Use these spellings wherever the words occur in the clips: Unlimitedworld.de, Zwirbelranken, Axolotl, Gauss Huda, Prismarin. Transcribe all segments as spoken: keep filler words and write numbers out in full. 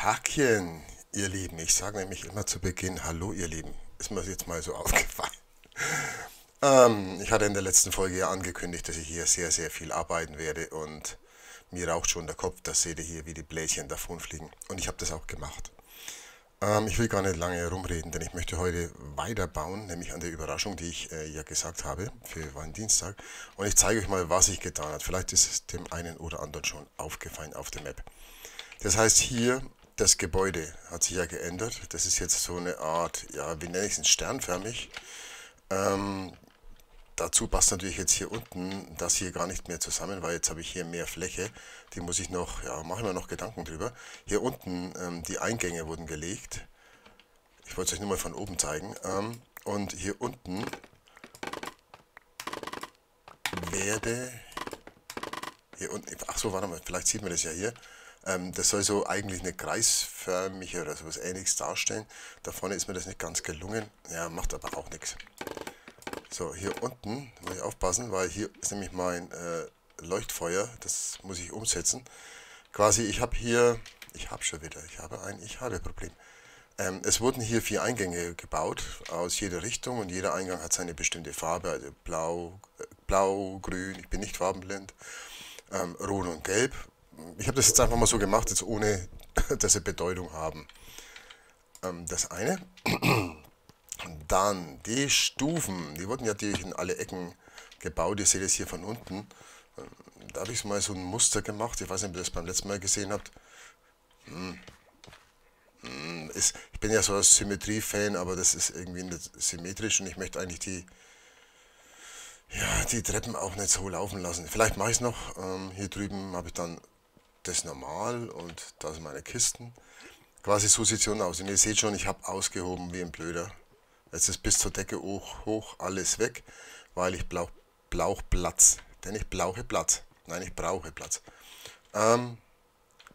Tagchen, ihr Lieben. Ich sage nämlich immer zu Beginn, hallo ihr Lieben. Ist mir jetzt mal so aufgefallen. Ähm, ich hatte in der letzten Folge ja angekündigt, dass ich hier sehr, sehr viel arbeiten werde und mir raucht schon der Kopf. Das seht ihr hier, wie die Bläschen davonfliegen. Und ich habe das auch gemacht. Ähm, ich will gar nicht lange herumreden, denn ich möchte heute weiterbauen, nämlich an der Überraschung, die ich äh, ja gesagt habe, für Valentinstag. Und ich zeige euch mal, was ich getan habe. Vielleicht ist es dem einen oder anderen schon aufgefallen auf der Map. Das heißt hier, das Gebäude hat sich ja geändert. Das ist jetzt so eine Art, ja, wie nenne ich es, sternförmig. Ähm, dazu passt natürlich jetzt hier unten das hier gar nicht mehr zusammen, weil jetzt habe ich hier mehr Fläche. Die muss ich noch, ja, mache ich mir noch Gedanken drüber. Hier unten, ähm, die Eingänge wurden gelegt. Ich wollte es euch nur mal von oben zeigen. Ähm, und hier unten werde, hier unten, ach so, warte mal, vielleicht sieht man das ja hier. Das soll so eigentlich eine kreisförmige oder sowas ähnliches darstellen. Da vorne ist mir das nicht ganz gelungen. Ja, macht aber auch nichts. So, hier unten muss ich aufpassen, weil hier ist nämlich mein äh, Leuchtfeuer. Das muss ich umsetzen. Quasi, ich habe hier... Ich habe schon wieder. Ich habe ein Ich habe Problem. Ähm, es wurden hier vier Eingänge gebaut aus jeder Richtung und jeder Eingang hat seine bestimmte Farbe. Also blau, äh, blau, grün. Ich bin nicht farbenblind. Ähm, rot und gelb. Ich habe das jetzt einfach mal so gemacht, jetzt ohne, dass sie Bedeutung haben. Ähm, das eine. Dann die Stufen. Die wurden ja natürlich in alle Ecken gebaut. Ihr seht es hier von unten. Da habe ich mal so ein Muster gemacht. Ich weiß nicht, ob ihr das beim letzten Mal gesehen habt. Hm. Hm. Ist, ich bin ja so ein Symmetrie-Fan, aber das ist irgendwie nicht symmetrisch und ich möchte eigentlich die... Ja, die Treppen auch nicht so laufen lassen. Vielleicht mache ich es noch. Ähm, hier drüben habe ich dann das normal und da sind meine Kisten. Quasi so sieht es schon aus. Und ihr seht schon, ich habe ausgehoben wie ein Blöder. Jetzt ist bis zur Decke hoch, hoch alles weg, weil ich brauche brauch Platz. Denn ich brauche Platz. Nein, ich brauche Platz. Ähm,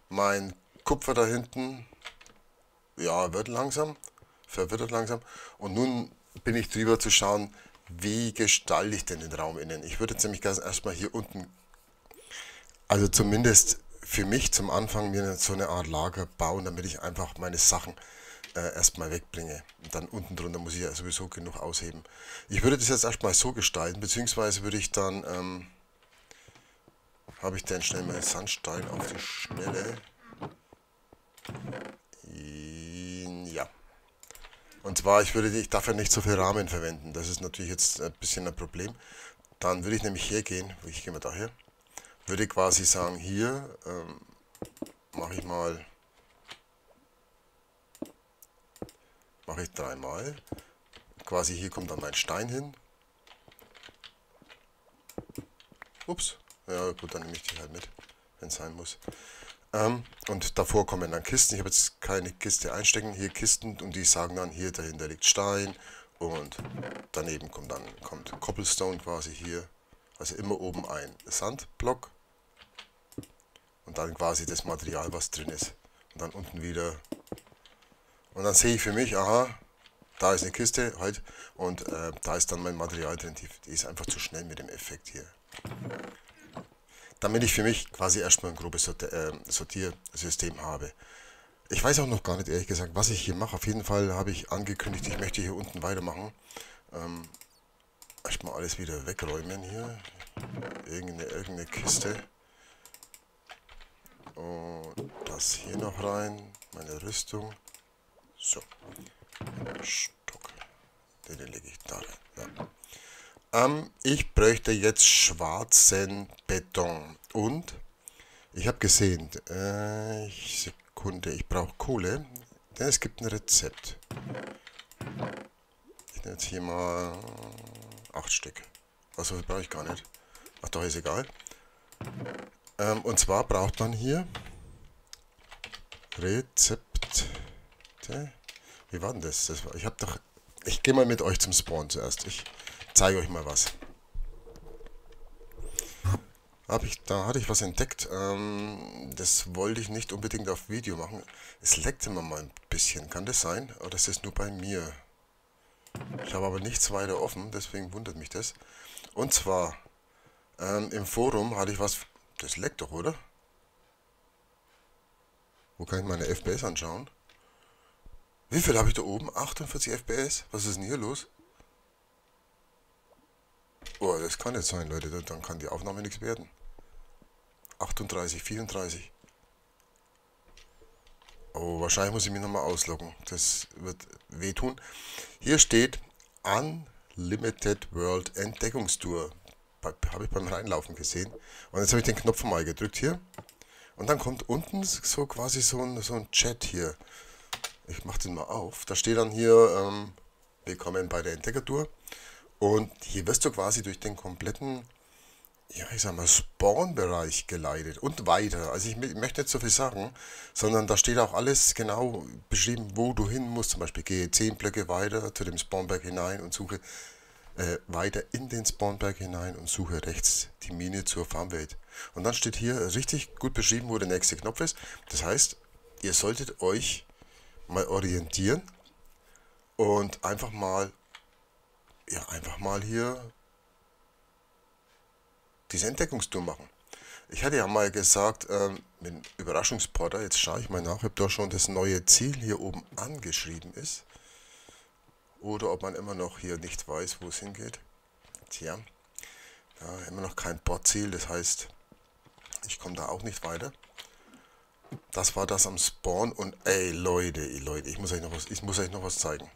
mein Kupfer da hinten, ja, wird langsam, verwittert langsam. Und nun bin ich drüber zu schauen, wie gestalte ich denn den Raum innen? Ich würde jetzt nämlich ganz erstmal hier unten, also zumindest für mich zum Anfang, mir so eine Art Lager bauen, damit ich einfach meine Sachen äh, erstmal wegbringe. Und dann unten drunter muss ich ja sowieso genug ausheben. Ich würde das jetzt erstmal so gestalten, beziehungsweise würde ich dann, ähm, habe ich dann schnell meinen Sandstein auf die Schnelle. Ja. Und zwar, ich, würde, ich darf ja nicht so viel Rahmen verwenden. Das ist natürlich jetzt ein bisschen ein Problem. Dann würde ich nämlich hergehen, ich gehe mal daher, würde quasi sagen, hier ähm, mache ich mal, mache ich dreimal. Quasi hier kommt dann mein Stein hin. Ups, ja gut, dann nehme ich die halt mit, wenn es sein muss. Um, und davor kommen dann Kisten. Ich habe jetzt keine Kiste einstecken. Hier Kisten und die sagen dann, hier dahinter liegt Stein und daneben kommt dann kommt Cobblestone quasi hier. Also immer oben ein Sandblock und dann quasi das Material, was drin ist. Und dann unten wieder. Und dann sehe ich für mich, aha, da ist eine Kiste halt und äh, da ist dann mein Material drin. Die, die ist einfach zu schnell mit dem Effekt hier. Damit ich für mich quasi erstmal ein grobes Sortiersystem habe. Ich weiß auch noch gar nicht, ehrlich gesagt, was ich hier mache. Auf jeden Fall habe ich angekündigt, ich möchte hier unten weitermachen. Ähm, erstmal alles wieder wegräumen hier. Irgendeine, irgendeine Kiste. Und das hier noch rein. Meine Rüstung. So. Stock. Den lege ich da rein. Ja. Um, ich bräuchte jetzt schwarzen Beton und ich habe gesehen, äh, Sekunde, ich brauche Kohle, denn es gibt ein Rezept. Ich nehme jetzt hier mal acht Stück. Also brauche ich gar nicht. Ach doch, ist egal. Ähm, und zwar braucht man hier Rezepte. Wie war denn das? das war, ich habe doch. Ich gehe mal mit euch zum Spawn zuerst. Ich zeige euch mal was. Hab ich, da hatte ich was entdeckt. Ähm, das wollte ich nicht unbedingt auf Video machen. Es leckt immer mal ein bisschen. Kann das sein? Oder ist das nur bei mir? Ich habe aber nichts weiter offen. Deswegen wundert mich das. Und zwar ähm, im Forum hatte ich was... Das leckt doch, oder? Wo kann ich meine F P S anschauen? Wie viel habe ich da oben? achtundvierzig F P S? Was ist denn hier los? Boah, das kann nicht sein, Leute. Dann kann die Aufnahme nichts werden. achtunddreißig, vierunddreißig. Oh, wahrscheinlich muss ich mich nochmal ausloggen. Das wird wehtun. Hier steht Unlimited World Entdeckungstour. Habe ich beim Reinlaufen gesehen. Und jetzt habe ich den Knopf mal gedrückt hier. Und dann kommt unten so quasi so ein, so ein Chat hier. Ich mache den mal auf. Da steht dann hier, ähm, willkommen bei der Entdeckertour. Und hier wirst du quasi durch den kompletten, ja ich sag mal, Spawn-Bereich geleitet und weiter. Also ich möchte nicht so viel sagen, sondern da steht auch alles genau beschrieben, wo du hin musst. Zum Beispiel gehe zehn Blöcke weiter zu dem Spawnberg hinein und suche äh, weiter in den Spawnberg hinein und suche rechts die Mine zur Farmwelt. Und dann steht hier richtig gut beschrieben, wo der nächste Knopf ist. Das heißt, ihr solltet euch mal orientieren und einfach mal, ja einfach mal hier diese Entdeckungstour machen. Ich hatte ja mal gesagt, ähm, mit dem Überraschungsporter, jetzt schaue ich mal nach, ob da schon das neue Ziel hier oben angeschrieben ist. Oder ob man immer noch hier nicht weiß, wo es hingeht. Tja, ja, immer noch kein Bordziel, das heißt, ich komme da auch nicht weiter. Das war das am Spawn und ey Leute, ey Leute, ich muss euch noch was, ich muss euch noch was zeigen.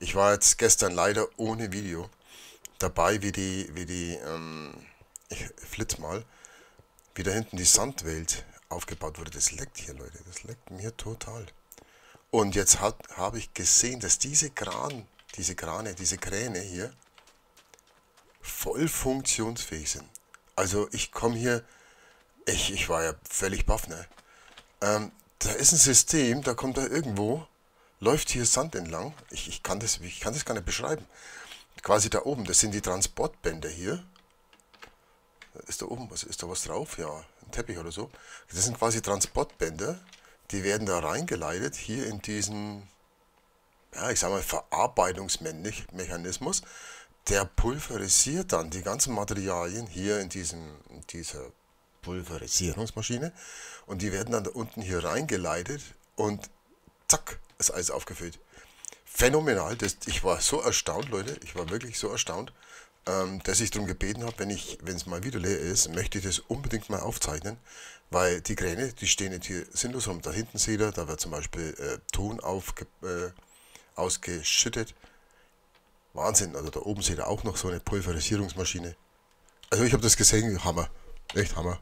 Ich war jetzt gestern leider ohne Video dabei, wie die, wie die, ähm, ich flitz mal, wie da hinten die Sandwelt aufgebaut wurde. Das leckt hier, Leute, das leckt mir total. Und jetzt habe ich gesehen, dass diese Kran, diese Krane, diese Kräne hier voll funktionsfähig sind. Also ich komme hier, ich, ich war ja völlig baff, ne? Ähm, da ist ein System, da kommt da irgendwo, läuft hier Sand entlang. Ich, ich, kann das, ich kann das gar nicht beschreiben. Quasi da oben, das sind die Transportbänder hier. Ist da oben, was ist da was drauf? Ja, ein Teppich oder so. Das sind quasi Transportbänder, die werden da reingeleitet, hier in diesen, ja ich sag mal, Verarbeitungsmechanismus. Der pulverisiert dann die ganzen Materialien hier in, diesem, in dieser Pulverisierungsmaschine. Und die werden dann da unten hier reingeleitet und zack, ist alles aufgefüllt. Phänomenal, das, ich war so erstaunt, Leute, ich war wirklich so erstaunt, ähm, dass ich darum gebeten habe, wenn ich, wenn es mal wieder leer ist, möchte ich das unbedingt mal aufzeichnen, weil die Kräne, die stehen jetzt hier sinnlos rum. Da hinten seht ihr, da wird zum Beispiel äh, Ton aufge, äh, ausgeschüttet. Wahnsinn, also da oben seht ihr auch noch so eine Pulverisierungsmaschine. Also ich habe das gesehen, Hammer, echt Hammer.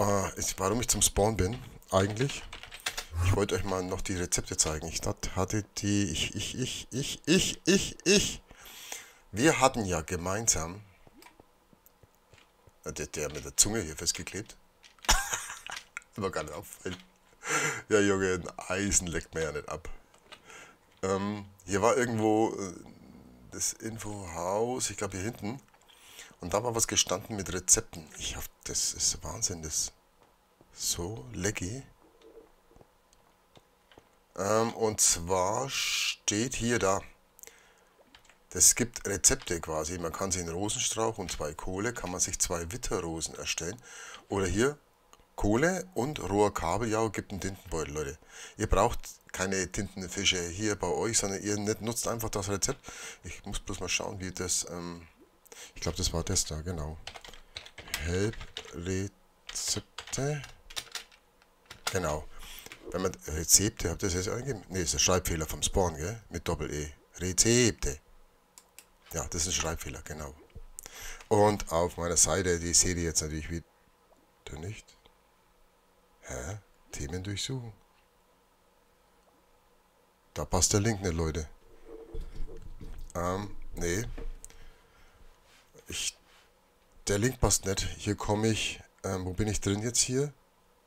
Äh, jetzt, warum ich zum Spawn bin, eigentlich... Ich wollte euch mal noch die Rezepte zeigen. Ich hatte die, ich, ich, ich, ich, ich, ich, ich. Wir hatten ja gemeinsam, der, der mit der Zunge hier festgeklebt, immer gar nicht auffällt. Ja Junge, ein Eisen leckt mir ja nicht ab. Ähm, hier war irgendwo das Infohaus, ich glaube hier hinten. Und da war was gestanden mit Rezepten. Ich hab, das ist Wahnsinn, das so lecky. Und zwar steht hier da, es gibt Rezepte quasi, man kann sich einen Rosenstrauch und zwei Kohle, kann man sich zwei Witterrosen erstellen. Oder hier, Kohle und roher Kabeljau gibt einen Tintenbeutel, Leute. Ihr braucht keine Tintenfische hier bei euch, sondern ihr nutzt einfach das Rezept. Ich muss bloß mal schauen, wie das, ähm, ich glaube das war das da, genau. Help Rezepte, genau. Wenn man Rezepte, habt ihr das jetzt eingegeben? Ne, ist ein Schreibfehler vom Spawn, gell? Mit Doppel-E. Rezepte. Ja, das ist ein Schreibfehler, genau. Und auf meiner Seite, die seht ihr jetzt natürlich wieder nicht. Hä? Themen durchsuchen. Da passt der Link nicht, Leute. Ähm, nee. Ich, der Link passt nicht. Hier komme ich, ähm, wo bin ich drin jetzt hier?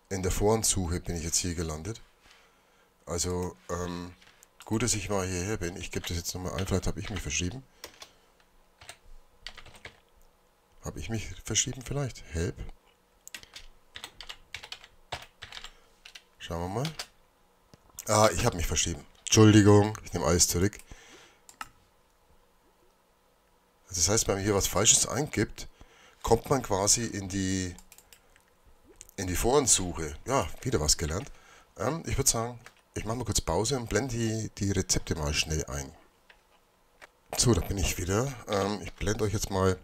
In der Forensuche bin ich jetzt hier gelandet. Also, ähm, gut, dass ich mal hierher bin. Ich gebe das jetzt nochmal ein, vielleicht habe ich mich verschrieben. Habe ich mich verschrieben vielleicht? Help. Schauen wir mal. Ah, ich habe mich verschrieben. Entschuldigung, ich nehme alles zurück. Das heißt, wenn man hier was Falsches eingibt, kommt man quasi in die... in die Forensuche. Ja, wieder was gelernt. Ähm, ich würde sagen, ich mache mal kurz Pause und blende die, die Rezepte mal schnell ein. So, da bin ich wieder. Ähm, ich blende euch jetzt mal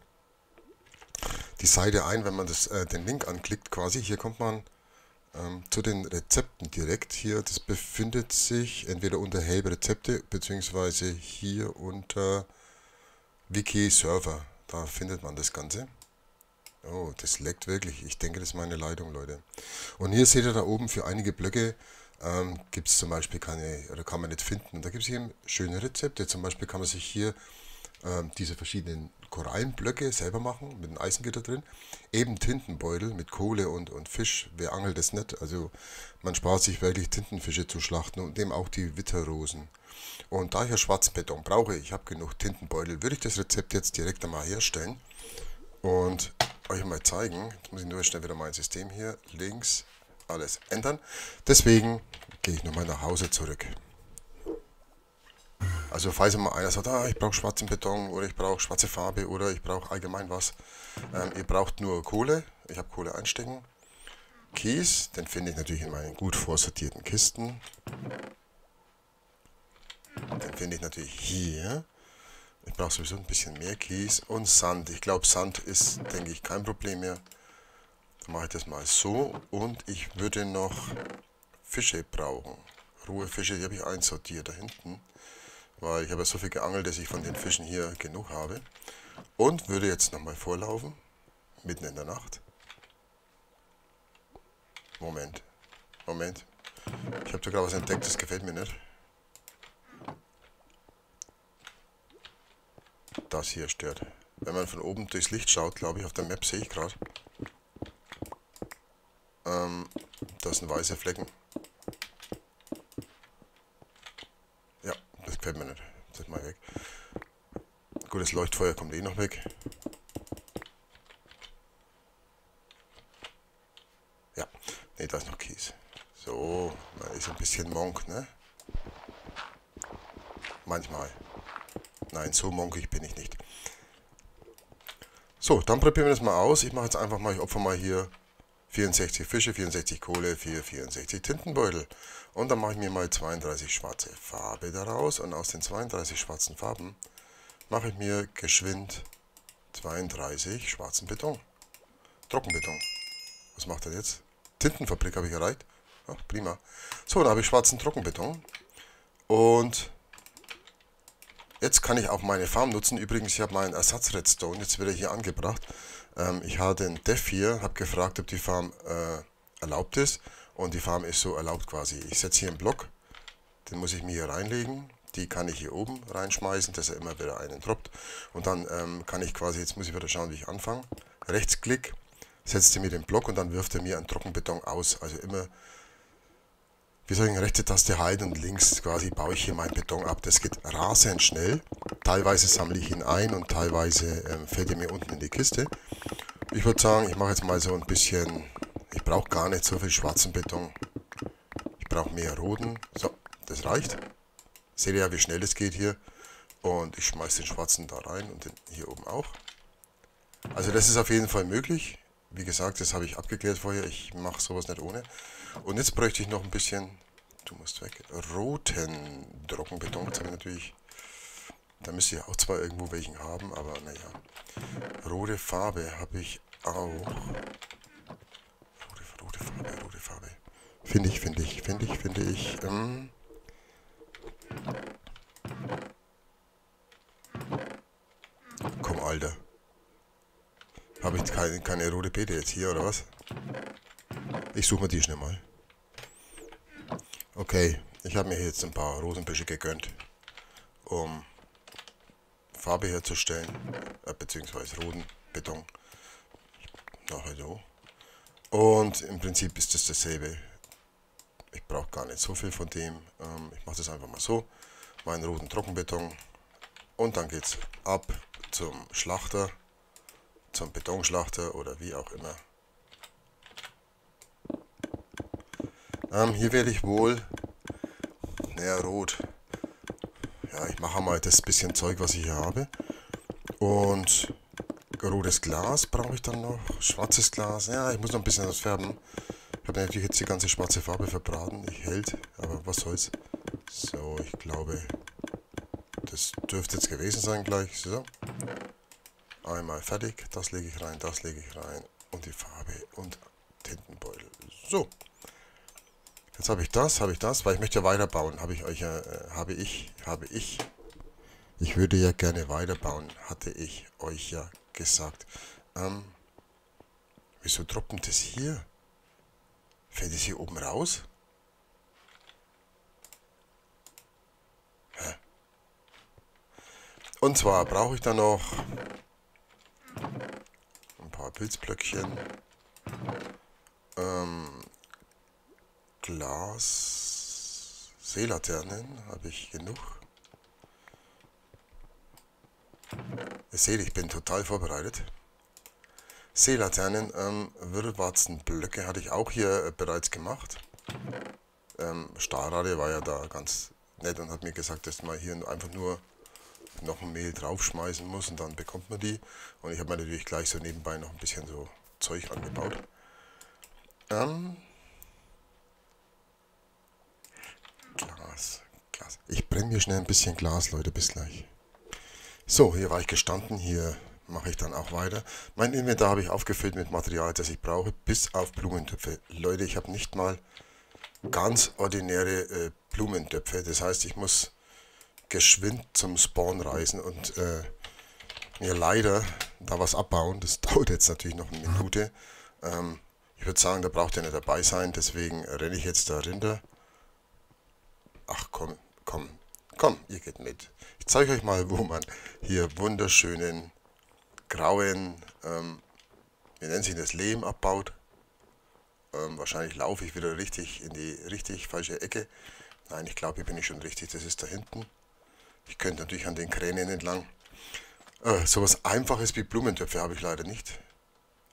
die Seite ein, wenn man das, äh, den Link anklickt quasi. Hier kommt man ähm, zu den Rezepten direkt. Hier, das befindet sich entweder unter Help Rezepte, beziehungsweise hier unter Wiki Server. Da findet man das Ganze. Oh, das leckt wirklich. Ich denke, das ist meine Leitung, Leute. Und hier seht ihr da oben, für einige Blöcke ähm, gibt es zum Beispiel keine, oder kann man nicht finden. Und da gibt es eben schöne Rezepte. Zum Beispiel kann man sich hier ähm, diese verschiedenen Korallenblöcke selber machen, mit einem Eisengitter drin. Eben Tintenbeutel mit Kohle und, und Fisch. Wer angelt das nicht? Also man spart sich wirklich Tintenfische zu schlachten und eben auch die Witterrosen. Und da ich ja Schwarzbeton brauche, ich habe genug Tintenbeutel, würde ich das Rezept jetzt direkt einmal herstellen und euch mal zeigen. Jetzt muss ich nur schnell wieder mein System hier links alles ändern. Deswegen gehe ich nochmal nach Hause zurück. Also falls mal einer sagt, ah, ich brauche schwarzen Beton oder ich brauche schwarze Farbe oder ich brauche allgemein was. Ähm, ihr braucht nur Kohle. Ich habe Kohle einstecken. Kies, den finde ich natürlich in meinen gut vorsortierten Kisten. Den finde ich natürlich hier. Ich brauche sowieso ein bisschen mehr Kies und Sand. Ich glaube, Sand ist, denke ich, kein Problem mehr. Dann mache ich das mal so. Und ich würde noch Fische brauchen. Rohe Fische, die habe ich einsortiert da hinten. Weil ich habe ja so viel geangelt, dass ich von den Fischen hier genug habe. Und würde jetzt nochmal vorlaufen. Mitten in der Nacht. Moment. Moment. Ich habe da gerade was entdeckt, das gefällt mir nicht. Das hier stört. Wenn man von oben durchs Licht schaut, glaube ich, auf der Map sehe ich gerade. Ähm, das sind weiße Flecken. Ja, das gefällt mir nicht. Das mal weg. Gut, das Leuchtfeuer kommt eh noch weg. Ja, ne, da ist noch Kies. So, man ist ein bisschen Monk, ne? Manchmal. Nein, so monkig bin ich nicht. So, dann probieren wir das mal aus. Ich mache jetzt einfach mal, ich opfer mal hier vierundsechzig Fische, vierundsechzig Kohle, vierundsechzig Tintenbeutel. Und dann mache ich mir mal zweiunddreißig schwarze Farbe daraus. Und aus den zweiunddreißig schwarzen Farben mache ich mir geschwind zweiunddreißig schwarzen Beton. Trockenbeton. Was macht er jetzt? Tintenfabrik habe ich erreicht. Ach, prima. So, da habe ich schwarzen Trockenbeton. Und jetzt kann ich auch meine Farm nutzen. Übrigens, ich habe meinen Ersatz-Redstone jetzt wieder hier angebracht. Ähm, ich habe den Dev hier, habe gefragt, ob die Farm äh, erlaubt ist. Und die Farm ist so erlaubt quasi. Ich setze hier einen Block, den muss ich mir hier reinlegen. Die kann ich hier oben reinschmeißen, dass er immer wieder einen droppt. Und dann ähm, kann ich quasi, jetzt muss ich wieder schauen, wie ich anfange. Rechtsklick, setzt er mir den Block und dann wirft er mir einen Trockenbeton aus. Also immer... Wir sagen rechte Taste halten und links quasi baue ich hier meinen Beton ab. Das geht rasend schnell. Teilweise sammle ich ihn ein und teilweise ähm, fällt er mir unten in die Kiste. Ich würde sagen, ich mache jetzt mal so ein bisschen... Ich brauche gar nicht so viel schwarzen Beton. Ich brauche mehr roten. So, das reicht. Seht ihr ja, wie schnell es geht hier. Und ich schmeiße den schwarzen da rein und den hier oben auch. Also das ist auf jeden Fall möglich. Wie gesagt, das habe ich abgeklärt vorher. Ich mache sowas nicht ohne. Und jetzt bräuchte ich noch ein bisschen, du musst weg, roten Trockenbeton. Jetzt habe ich natürlich, da müsst ihr auch zwar irgendwo welchen haben, aber naja. Rote Farbe habe ich auch. Rote, rote Farbe, rote Farbe. Finde ich, finde ich, finde ich, finde ich. Ähm Komm, Alter. Habe ich keine, keine rote Beete jetzt hier, oder was? Ich suche mir die schnell mal. Okay, ich habe mir jetzt ein paar Rosenbüsche gegönnt, um Farbe herzustellen, äh, beziehungsweise roten Beton. Nachher so. Und im Prinzip ist das dasselbe. Ich brauche gar nicht so viel von dem. Ähm, ich mache das einfach mal so. Meinen roten Trockenbeton. Und dann geht's ab zum Schlachter. Zum Betonschlachter oder wie auch immer. Ähm, hier werde ich wohl, naja, rot. Ja, ich mache mal das bisschen Zeug, was ich hier habe. Und Rotes Glas brauche ich dann noch. Schwarzes Glas. Ja, ich muss noch ein bisschen was färben. Ich habe natürlich jetzt die ganze schwarze Farbe verbraten. Ich hält, aber was soll's. So, ich glaube, das dürfte jetzt gewesen sein gleich. So. Einmal fertig. Das lege ich rein, das lege ich rein. Und die Farbe und Tintenbeutel. So. Jetzt habe ich das, habe ich das, weil ich möchte ja weiterbauen. Habe ich euch ja, äh, habe ich, habe ich. Ich würde ja gerne weiterbauen, hatte ich euch ja gesagt. Ähm, wieso droppt das hier? Fällt das hier oben raus? Hä? Und zwar brauche ich dann noch ein paar Pilzblöckchen. Ähm, Glas, Seelaternen habe ich genug. Ihr seht, ich bin total vorbereitet. Seelaternen, ähm, Wirbelwarzenblöcke hatte ich auch hier äh, bereits gemacht. Ähm, Starade war ja da ganz nett und hat mir gesagt, dass man hier einfach nur noch ein Mehl draufschmeißen muss und dann bekommt man die. Und ich habe mir natürlich gleich so nebenbei noch ein bisschen so Zeug angebaut. Ähm, Glas, Glas. Ich brenne mir schnell ein bisschen Glas, Leute, bis gleich. So, hier war ich gestanden, hier mache ich dann auch weiter. Mein Inventar habe ich aufgefüllt mit Material, das ich brauche, bis auf Blumentöpfe. Leute, ich habe nicht mal ganz ordinäre äh, Blumentöpfe. Das heißt, ich muss geschwind zum Spawn reisen und äh, mir leider da was abbauen. Das dauert jetzt natürlich noch eine Minute. Ähm, ich würde sagen, da braucht ihr nicht dabei sein, deswegen renne ich jetzt da runter. Ach komm, komm. Komm, ihr geht mit. Ich zeige euch mal, wo man hier wunderschönen, grauen, ähm, wie nennt sich das, Lehm abbaut. Ähm, wahrscheinlich laufe ich wieder richtig in die richtig falsche Ecke. Nein, ich glaube, hier bin ich schon richtig. Das ist da hinten. Ich könnte natürlich an den Kränen entlang. Äh, so was Einfaches wie Blumentöpfe habe ich leider nicht.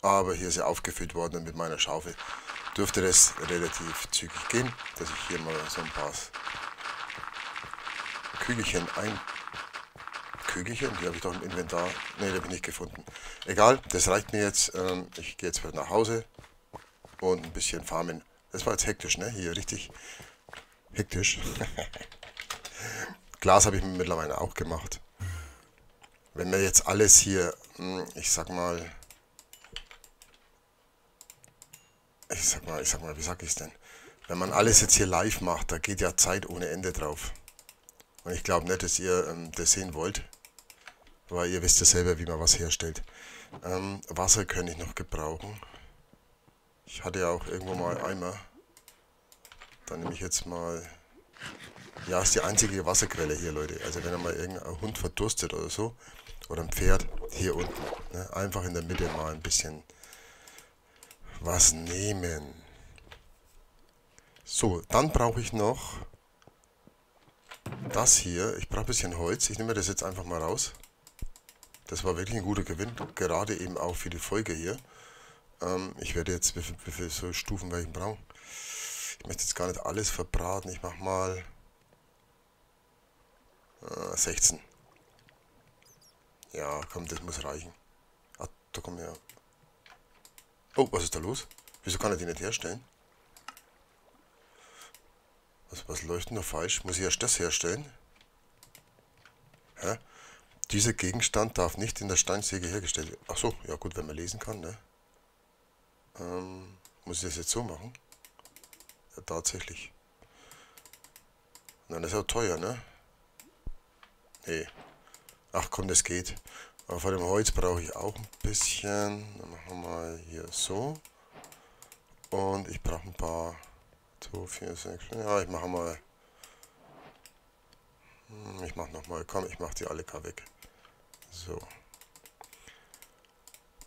Aber hier ist ja aufgefüllt worden und mit meiner Schaufel dürfte das relativ zügig gehen, dass ich hier mal so ein paar... Kügelchen, ein Kügelchen, die habe ich doch im Inventar, ne, die habe ich nicht gefunden. Egal, das reicht mir jetzt, ich gehe jetzt wieder nach Hause und ein bisschen farmen. Das war jetzt hektisch, ne, hier richtig hektisch. Glas habe ich mir mittlerweile auch gemacht. Wenn wir jetzt alles hier, ich sag mal, ich sag mal, ich sag mal, wie sag ich's denn? Wenn man alles jetzt hier live macht, da geht ja Zeit ohne Ende drauf. Und ich glaube nicht, dass ihr ähm, das sehen wollt. Weil ihr wisst ja selber, wie man was herstellt. Ähm, Wasser könnte ich noch gebrauchen. Ich hatte ja auch irgendwo mal Eimer. Dann nehme ich jetzt mal... Ja, ist die einzige Wasserquelle hier, Leute. Also wenn mal irgendein Hund verdurstet oder so. Oder ein Pferd. Hier unten. Ne? Einfach in der Mitte mal ein bisschen was nehmen. So, dann brauche ich noch... Das hier, ich brauche ein bisschen Holz, ich nehme das jetzt einfach mal raus. Das war wirklich ein guter Gewinn, gerade eben auch für die Folge hier. Ähm, ich werde jetzt, wie viele viel so Stufen welchen brauchen. Ich möchte jetzt gar nicht alles verbraten, ich mache mal äh, sechzehn. Ja, komm, das muss reichen. Ah, da kommen wir. Oh, was ist da los? Wieso kann er die nicht herstellen? Was läuft denn da falsch? Muss ich erst das herstellen? Hä? Dieser Gegenstand darf nicht in der Steinsäge hergestellt werden. Achso, ja gut, wenn man lesen kann, ne? Ähm, muss ich das jetzt so machen? Ja, tatsächlich. Nein, das ist ja teuer, ne? Nee. Ach komm, das geht. Aber vor dem Holz brauche ich auch ein bisschen. Dann machen wir mal hier so. Und ich brauche ein paar... zwei, vier, sechs, ja, ich mache mal, ich mache nochmal, komm, ich mache die alle gar weg. So.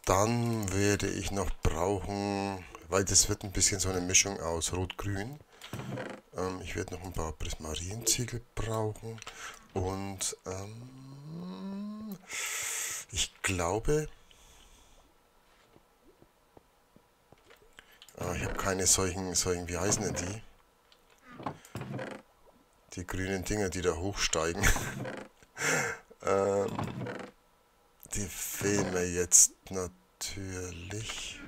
Dann werde ich noch brauchen, weil das wird ein bisschen so eine Mischung aus Rot-Grün. Ähm, ich werde noch ein paar Prismarinziegel brauchen und ähm, ich glaube... Ah, ich habe keine solchen, solchen, wie heißen denn die? Die grünen Dinger, die da hochsteigen. ähm, die Filme jetzt natürlich.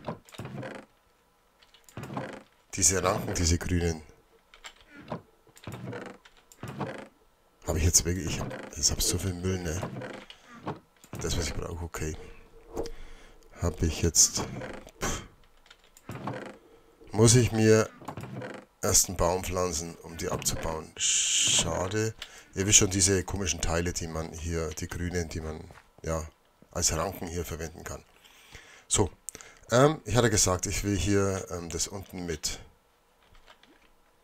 Diese Ranken, diese grünen. Habe ich jetzt wirklich. Ich habe hab so viel Müll, ne? Das, was ich brauche, okay. Habe ich jetzt. Pff. Muss ich mir erst einen Baum pflanzen, um die abzubauen? Schade. Ihr wisst schon, diese komischen Teile, die man hier, die grünen, die man ja als Ranken hier verwenden kann. So. Ähm, ich hatte gesagt, ich will hier ähm, das unten mit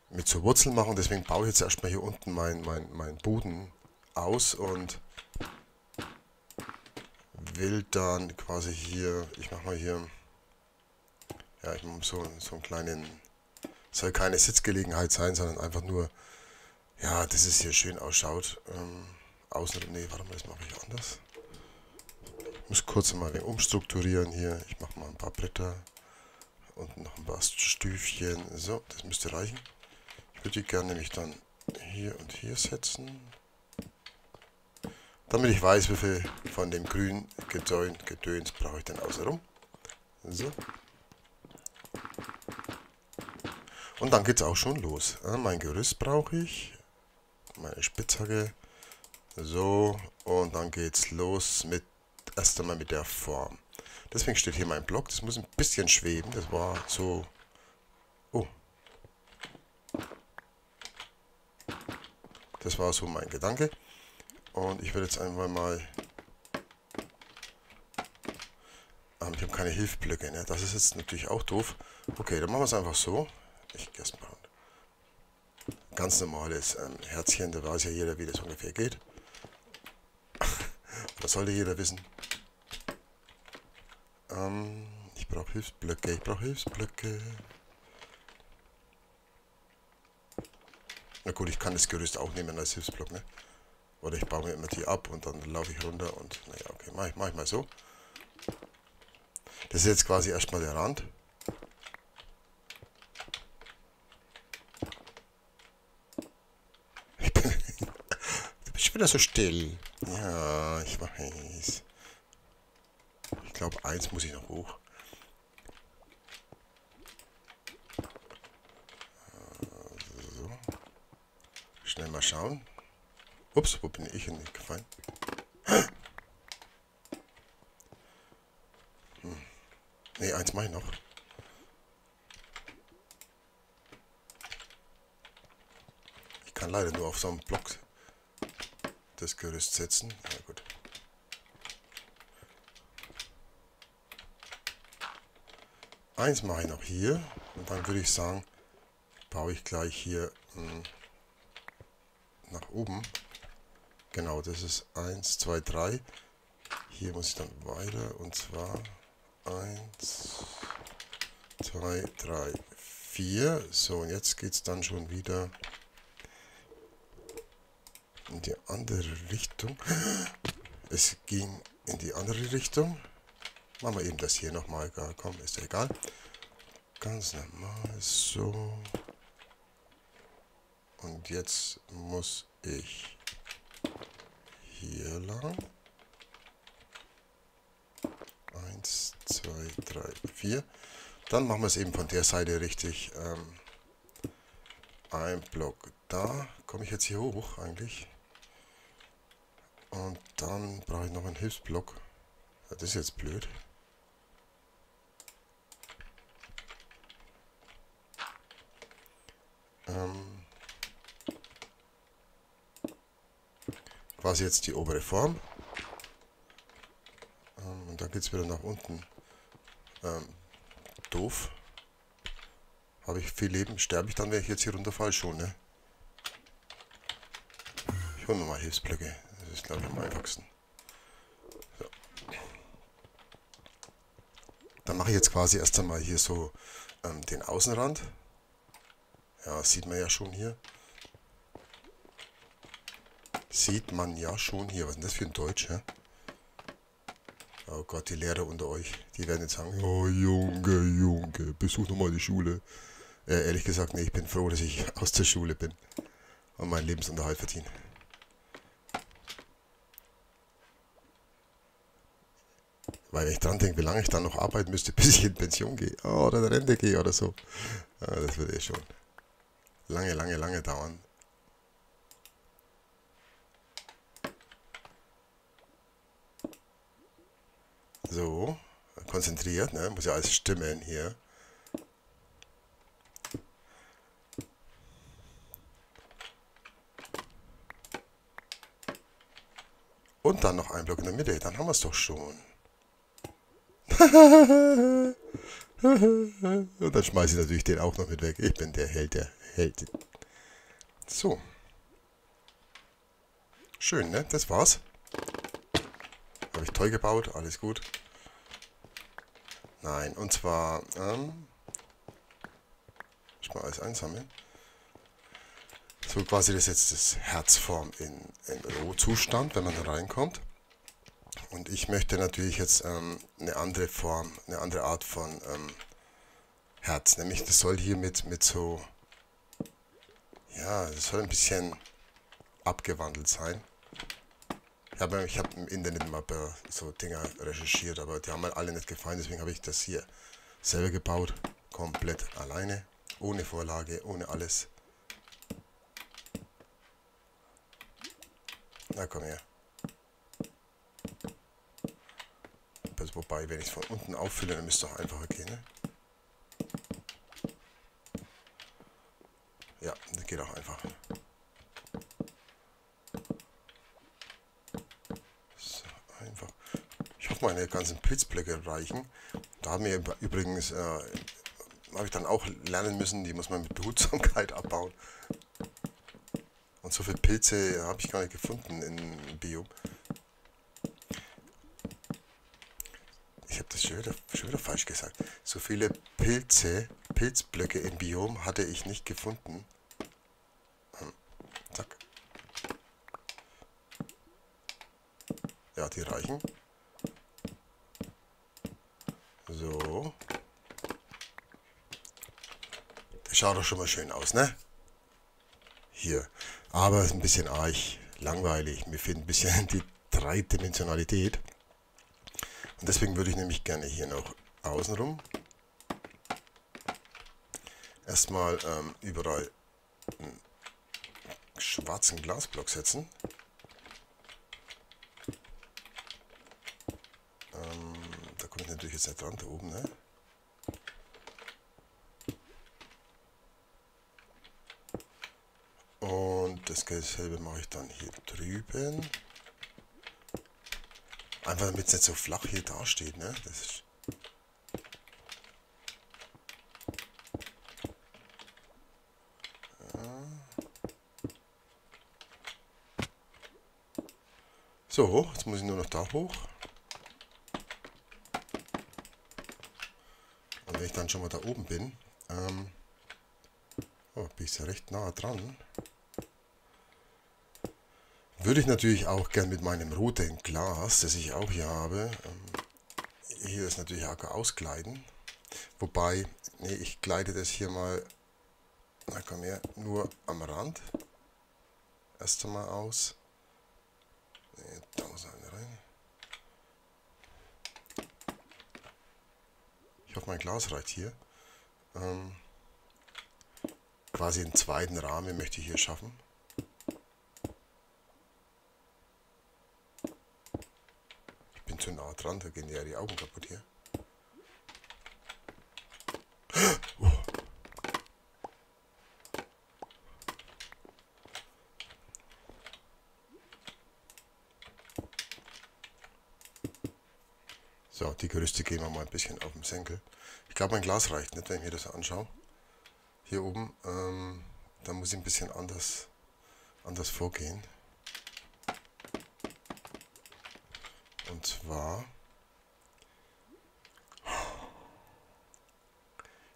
mit so Wurzeln machen, deswegen baue ich jetzt erstmal hier unten mein, mein, mein Boden aus und will dann quasi hier, ich mache mal hier, ja, ich mache so, so einen kleinen, soll keine Sitzgelegenheit sein, sondern einfach nur, ja, dass es hier schön ausschaut. Ähm, außen, nee, warte mal, das mache ich anders. Ich muss kurz mal ein wenig umstrukturieren hier. Ich mache mal ein paar Blätter und noch ein paar Stüfchen. So, das müsste reichen. Ich würde die gerne nämlich dann hier und hier setzen. Damit ich weiß, wie viel von dem grünen Gedöns brauche ich dann außenrum. So. Und dann geht es auch schon los. Mein Gerüst brauche ich. Meine Spitzhacke. So. Und dann geht's los mit erst einmal mit der Form. Deswegen steht hier mein Block. Das muss ein bisschen schweben. Das war so. Oh. Das war so mein Gedanke. Und ich werde jetzt einmal mal. Ah, ich habe keine Hilfblöcke, ne? Das ist jetzt natürlich auch doof. Okay, dann machen wir es einfach so. Ich gehe erstmal ganz normales ähm, Herzchen. Da weiß ja jeder, wie das ungefähr geht. Das sollte jeder wissen. Ähm, ich brauche Hilfsblöcke, ich brauche Hilfsblöcke. Na gut, ich kann das Gerüst auch nehmen als Hilfsblock, ne? Oder ich baue mir immer die ab und dann laufe ich runter und, naja, okay, mach ich, mach ich mal so. Das ist jetzt quasi erstmal der Rand. Ich bin, du bist wieder so still. Ja, ich weiß. Ich glaube, eins muss ich noch hoch. So. Schnell mal schauen. Ups, wo bin ich denn gefallen? Hm. Ne, eins mache ich noch. Ich kann leider nur auf so einem Block das Gerüst setzen. Ja, gut. Eins mache ich noch hier und dann würde ich sagen, baue ich gleich hier mh, nach oben. Genau, das ist eins, zwei, drei. Hier muss ich dann weiter und zwar eins, zwei, drei, vier. So, und jetzt geht es dann schon wieder in die andere Richtung. Es ging in die andere Richtung. Machen wir eben das hier nochmal. Ja, komm, ist ja egal. Ganz normal. So. Und jetzt muss ich hier lang. eins, zwei, drei, vier. Dann machen wir es eben von der Seite richtig. Ähm, ein Block da. Komme ich jetzt hier hoch eigentlich? Und dann brauche ich noch einen Hilfsblock. Das ist jetzt blöd. Ähm quasi jetzt die obere Form. Ähm, und dann geht es wieder nach unten. Ähm, doof. Habe ich viel Leben? Sterbe ich dann, wenn ich jetzt hier runterfall? Schon, ne? Ich hole mir mal Hilfsblöcke. Das ist, glaube ich, am einfachsten. Dann mache ich jetzt quasi erst einmal hier so ähm, den Außenrand. Ja, sieht man ja schon hier. Sieht man ja schon hier. Was ist denn das für ein Deutsch, ja? Oh Gott, die Lehrer unter euch, die werden jetzt sagen, oh Junge, Junge, besuch nochmal die Schule. Äh, ehrlich gesagt, nee, ich bin froh, dass ich aus der Schule bin und meinen Lebensunterhalt verdiene. Weil wenn ich dran denke, wie lange ich dann noch arbeiten müsste, bis ich in Pension gehe oder in Rente gehe oder so. Das würde eh schon lange, lange, lange dauern. So, konzentriert, ne? Muss ja alles stimmen hier. Und dann noch ein Block in der Mitte, dann haben wir es doch schon. Und dann schmeiße ich natürlich den auch noch mit weg. Ich bin der Held, der Held. So. Schön, ne? Das war's. Habe ich toll gebaut, alles gut. Nein, und zwar... Ähm, ich mal alles einsammeln. So quasi das jetzt das Herzform in, in Rohzustand, wenn man da reinkommt. Und ich möchte natürlich jetzt ähm, eine andere Form, eine andere Art von ähm, Herz. Nämlich das soll hier mit, mit so... Ja, das soll ein bisschen abgewandelt sein. Ich habe ich hab im Internet mal so Dinger recherchiert, aber die haben mir alle nicht gefallen. Deswegen habe ich das hier selber gebaut. Komplett alleine, ohne Vorlage, ohne alles. Na komm her. Wobei, wenn ich es von unten auffülle, dann müsste es auch einfacher gehen. Ne? Ja, das geht auch einfach. So, einfach. Ich hoffe, meine ganzen Blitzblöcke reichen. Da haben wir übrigens, äh, habe ich dann auch lernen müssen, die muss man mit Behutsamkeit abbauen. Und so viele Pilze habe ich gar nicht gefunden in Bio. Ich habe das schon wieder, schon wieder falsch gesagt. So viele Pilze, Pilzblöcke im Biom hatte ich nicht gefunden. Hm. Zack. Ja, die reichen. So. Das schaut doch schon mal schön aus, ne? Hier. Aber es ist ein bisschen arg langweilig. Mir fehlt ein bisschen die Dreidimensionalität. Und deswegen würde ich nämlich gerne hier noch außenrum erstmal ähm, überall einen schwarzen Glasblock setzen. Ähm, da komme ich natürlich jetzt nicht dran, da oben, ne? Und das dasselbe mache ich dann hier drüben. Einfach damit es nicht so flach hier dasteht, ne? Das ist ja. So hoch, jetzt muss ich nur noch da hoch. Und wenn ich dann schon mal da oben bin, ähm, oh, bin ich ja recht nah dran. Würde ich natürlich auch gern mit meinem roten Glas, das ich auch hier habe, hier das natürlich auch auskleiden. Wobei, nee, ich kleide das hier mal, na komm her, nur am Rand. Erst einmal aus. Nee, da muss eine rein. Ich hoffe, mein Glas reicht hier. Ähm, quasi einen zweiten Rahmen möchte ich hier schaffen. Zu nah dran, da gehen ja die Augen kaputt hier. Oh. So, die Gerüste gehen wir mal ein bisschen auf den Senkel. Ich glaube, mein Glas reicht nicht, wenn ich mir das anschaue. Hier oben, ähm, da muss ich ein bisschen anders, anders vorgehen. Und zwar,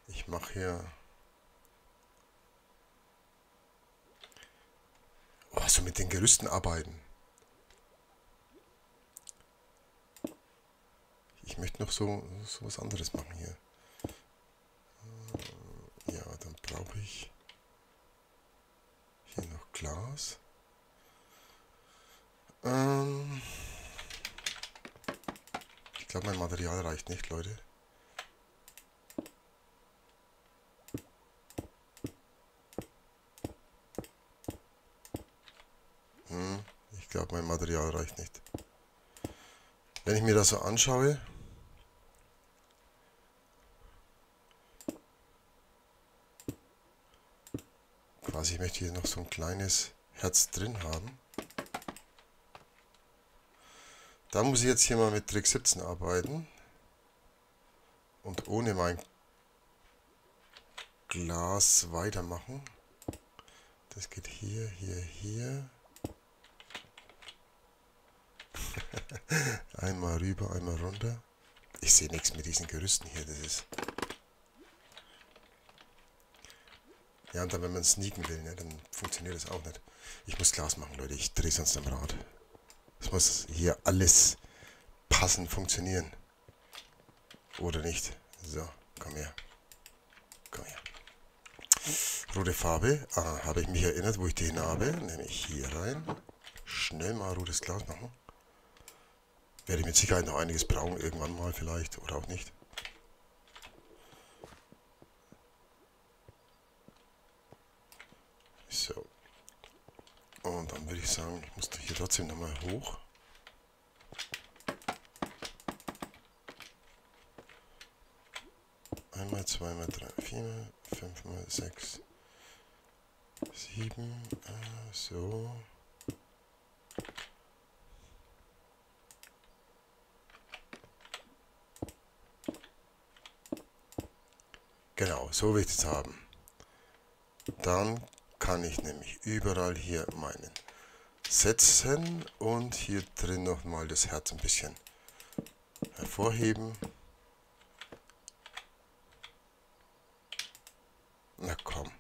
ich mache hier, oh, so mit den Gerüsten arbeiten. Ich möchte noch so, so was anderes machen hier. Ja, dann brauche ich hier noch Glas. Ähm... glaube, mein Material reicht nicht, Leute. Hm, ich glaube, mein Material reicht nicht. Wenn ich mir das so anschaue... Quasi, ich möchte hier noch so ein kleines Herz drin haben. Da muss ich jetzt hier mal mit Trick siebzehn arbeiten. Und ohne mein Glas weitermachen. Das geht hier, hier, hier. Einmal rüber, einmal runter. Ich sehe nichts mit diesen Gerüsten hier. Das ist... Ja, und dann, wenn man sneaken will, ne, dann funktioniert das auch nicht. Ich muss Glas machen, Leute. Ich drehe sonst am Rad. Es muss hier alles passend funktionieren. Oder nicht. So, komm her. Komm her. Rote Farbe. Ah, habe ich mich erinnert, wo ich den habe. Nehme ich hier rein. Schnell mal rotes Glas machen. Werde ich mit Sicherheit noch einiges brauchen. Irgendwann mal vielleicht. Oder auch nicht. So. Und dann würde ich sagen, ich muss hier trotzdem nochmal hoch. Einmal, zweimal, drei, viermal, fünfmal, sechs, sieben, äh, so. Genau, so will ich das haben. Dann kann ich nämlich überall hier meinen setzen und hier drin nochmal das Herz ein bisschen hervorheben. Na komm.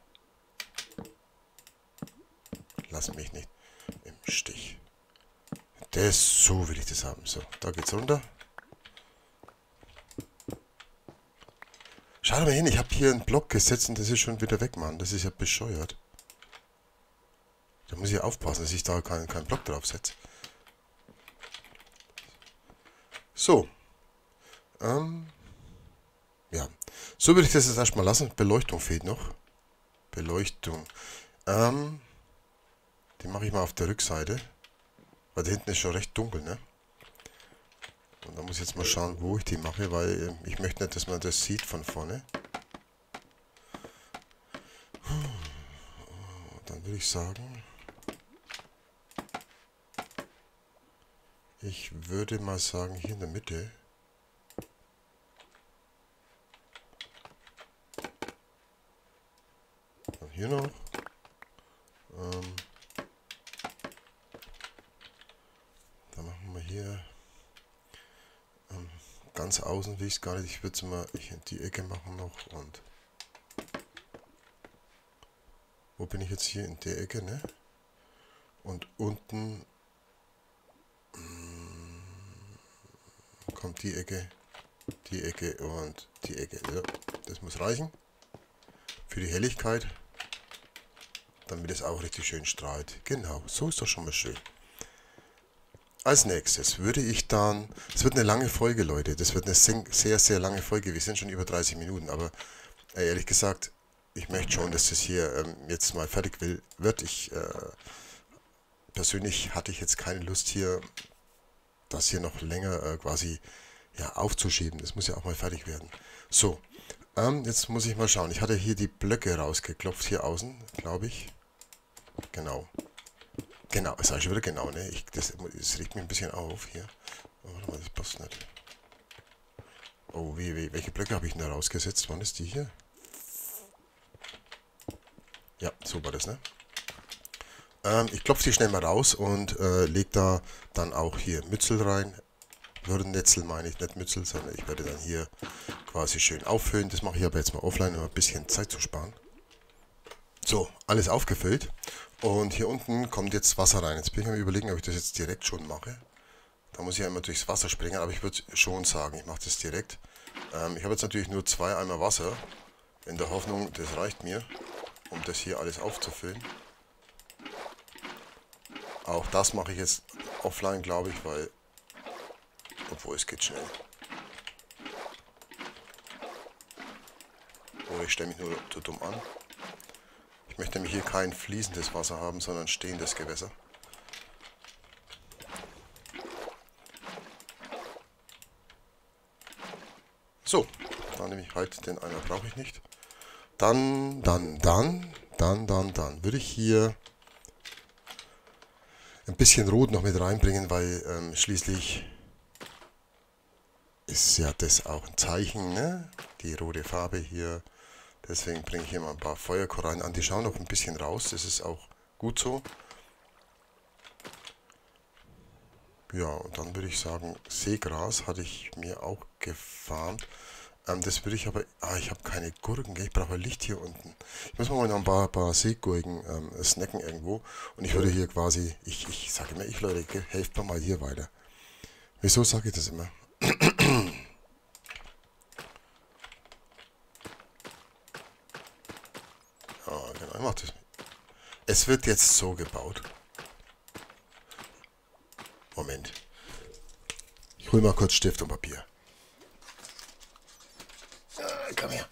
Lass mich nicht im Stich. Das, so will ich das haben. So, da geht's runter. Schau mal hin, ich habe hier einen Block gesetzt und das ist schon wieder weg, Mann. Das ist ja bescheuert. Da muss ich aufpassen, dass ich da keinen kein Block drauf setze. So. Ähm. Ja. So würde ich das jetzt erstmal lassen. Beleuchtung fehlt noch. Beleuchtung. Ähm. Die mache ich mal auf der Rückseite. Weil da hinten ist schon recht dunkel, ne? Und da muss ich jetzt mal schauen, wo ich die mache, weil ich möchte nicht, dass man das sieht von vorne. Dann würde ich sagen... Ich würde mal sagen, hier in der Mitte. Und hier noch. Ähm, dann machen wir hier ähm, ganz außen, will ich es gar nicht. Ich würde es mal in die Ecke machen noch. Und wo bin ich jetzt hier? In der Ecke, ne? Und unten... kommt die Ecke, die Ecke und die Ecke. Ja, das muss reichen für die Helligkeit, damit es auch richtig schön strahlt. Genau, so ist doch schon mal schön. Als nächstes würde ich dann, es wird eine lange Folge, Leute, das wird eine sehr, sehr lange Folge. Wir sind schon über dreißig Minuten, aber ehrlich gesagt, ich möchte schon, dass das hier ähm, jetzt mal fertig will, wird. Ich äh, persönlich hatte ich jetzt keine Lust hier, das hier noch länger äh, quasi ja, aufzuschieben. Das muss ja auch mal fertig werden. So, ähm, jetzt muss ich mal schauen. Ich hatte hier die Blöcke rausgeklopft, hier außen, glaube ich. Genau. Genau, das heißt schon wieder genau, ne? Ich, das, das regt mich ein bisschen auf hier. Oh, warte mal, das passt nicht. Oh, weh, weh. Welche Blöcke habe ich denn da rausgesetzt? Wann ist die hier? Ja, so war das, ne? Ich klopfe die schnell mal raus und äh, lege da dann auch hier Mützel rein. Würdennetzel meine ich, nicht Mützel, sondern ich werde dann hier quasi schön auffüllen. Das mache ich aber jetzt mal offline, um ein bisschen Zeit zu sparen. So, alles aufgefüllt. Und hier unten kommt jetzt Wasser rein. Jetzt bin ich mir überlegen, ob ich das jetzt direkt schon mache. Da muss ich ja immer durchs Wasser springen, aber ich würde schon sagen, ich mache das direkt. Ähm, ich habe jetzt natürlich nur zwei Eimer Wasser, in der Hoffnung, das reicht mir, um das hier alles aufzufüllen. Auch das mache ich jetzt offline, glaube ich, weil... Obwohl, es geht schnell. Oh, ich stelle mich nur zu dumm an. Ich möchte nämlich hier kein fließendes Wasser haben, sondern stehendes Gewässer. So, dann nehme ich halt den einer, brauche ich nicht. Dann, dann, dann, dann, dann, dann würde ich hier ein bisschen Rot noch mit reinbringen, weil ähm, schließlich ist ja das auch ein Zeichen, ne? Die rote Farbe hier. Deswegen bringe ich hier mal ein paar Feuerkorallen an. Die schauen noch ein bisschen raus, das ist auch gut so. Ja, und dann würde ich sagen, Seegras hatte ich mir auch gefarmt. Ähm, das würde ich aber... Ah, ich habe keine Gurken, ich brauche Licht hier unten. Ich muss mal noch ein paar, paar Seegurken ähm, snacken irgendwo. Und ich würde hier quasi... Ich, ich sage immer, ich Leute, helft mir mal hier weiter. Wieso sage ich das immer? Ah, genau, ich mach das. Es wird jetzt so gebaut. Moment. Ich hol mal kurz Stift und Papier. Äh, komm her.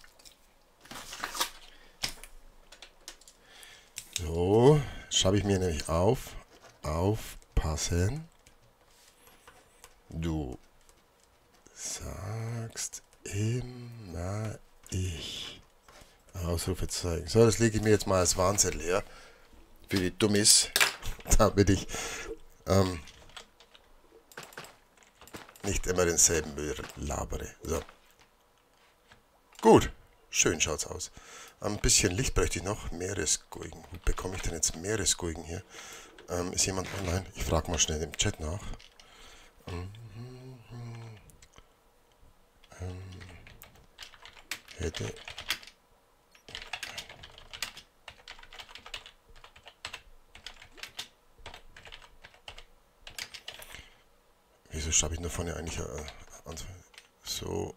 So, schreibe ich mir nämlich auf. Aufpassen. Du sagst immer ich. Ausrufezeichen. So, das lege ich mir jetzt mal als Warnzettel her. Für die Dummies. Damit ich... Ähm, nicht immer denselben Müll labere. So. Gut. Schön schaut's aus. Ein bisschen Licht bräuchte ich noch. Meeresgurken. Wo bekomme ich denn jetzt Meeresgurken hier? Ähm, ist jemand online? Ich frage mal schnell im Chat nach. Ähm, hätte... Wieso schreibe ich nur vorne eigentlich äh, so?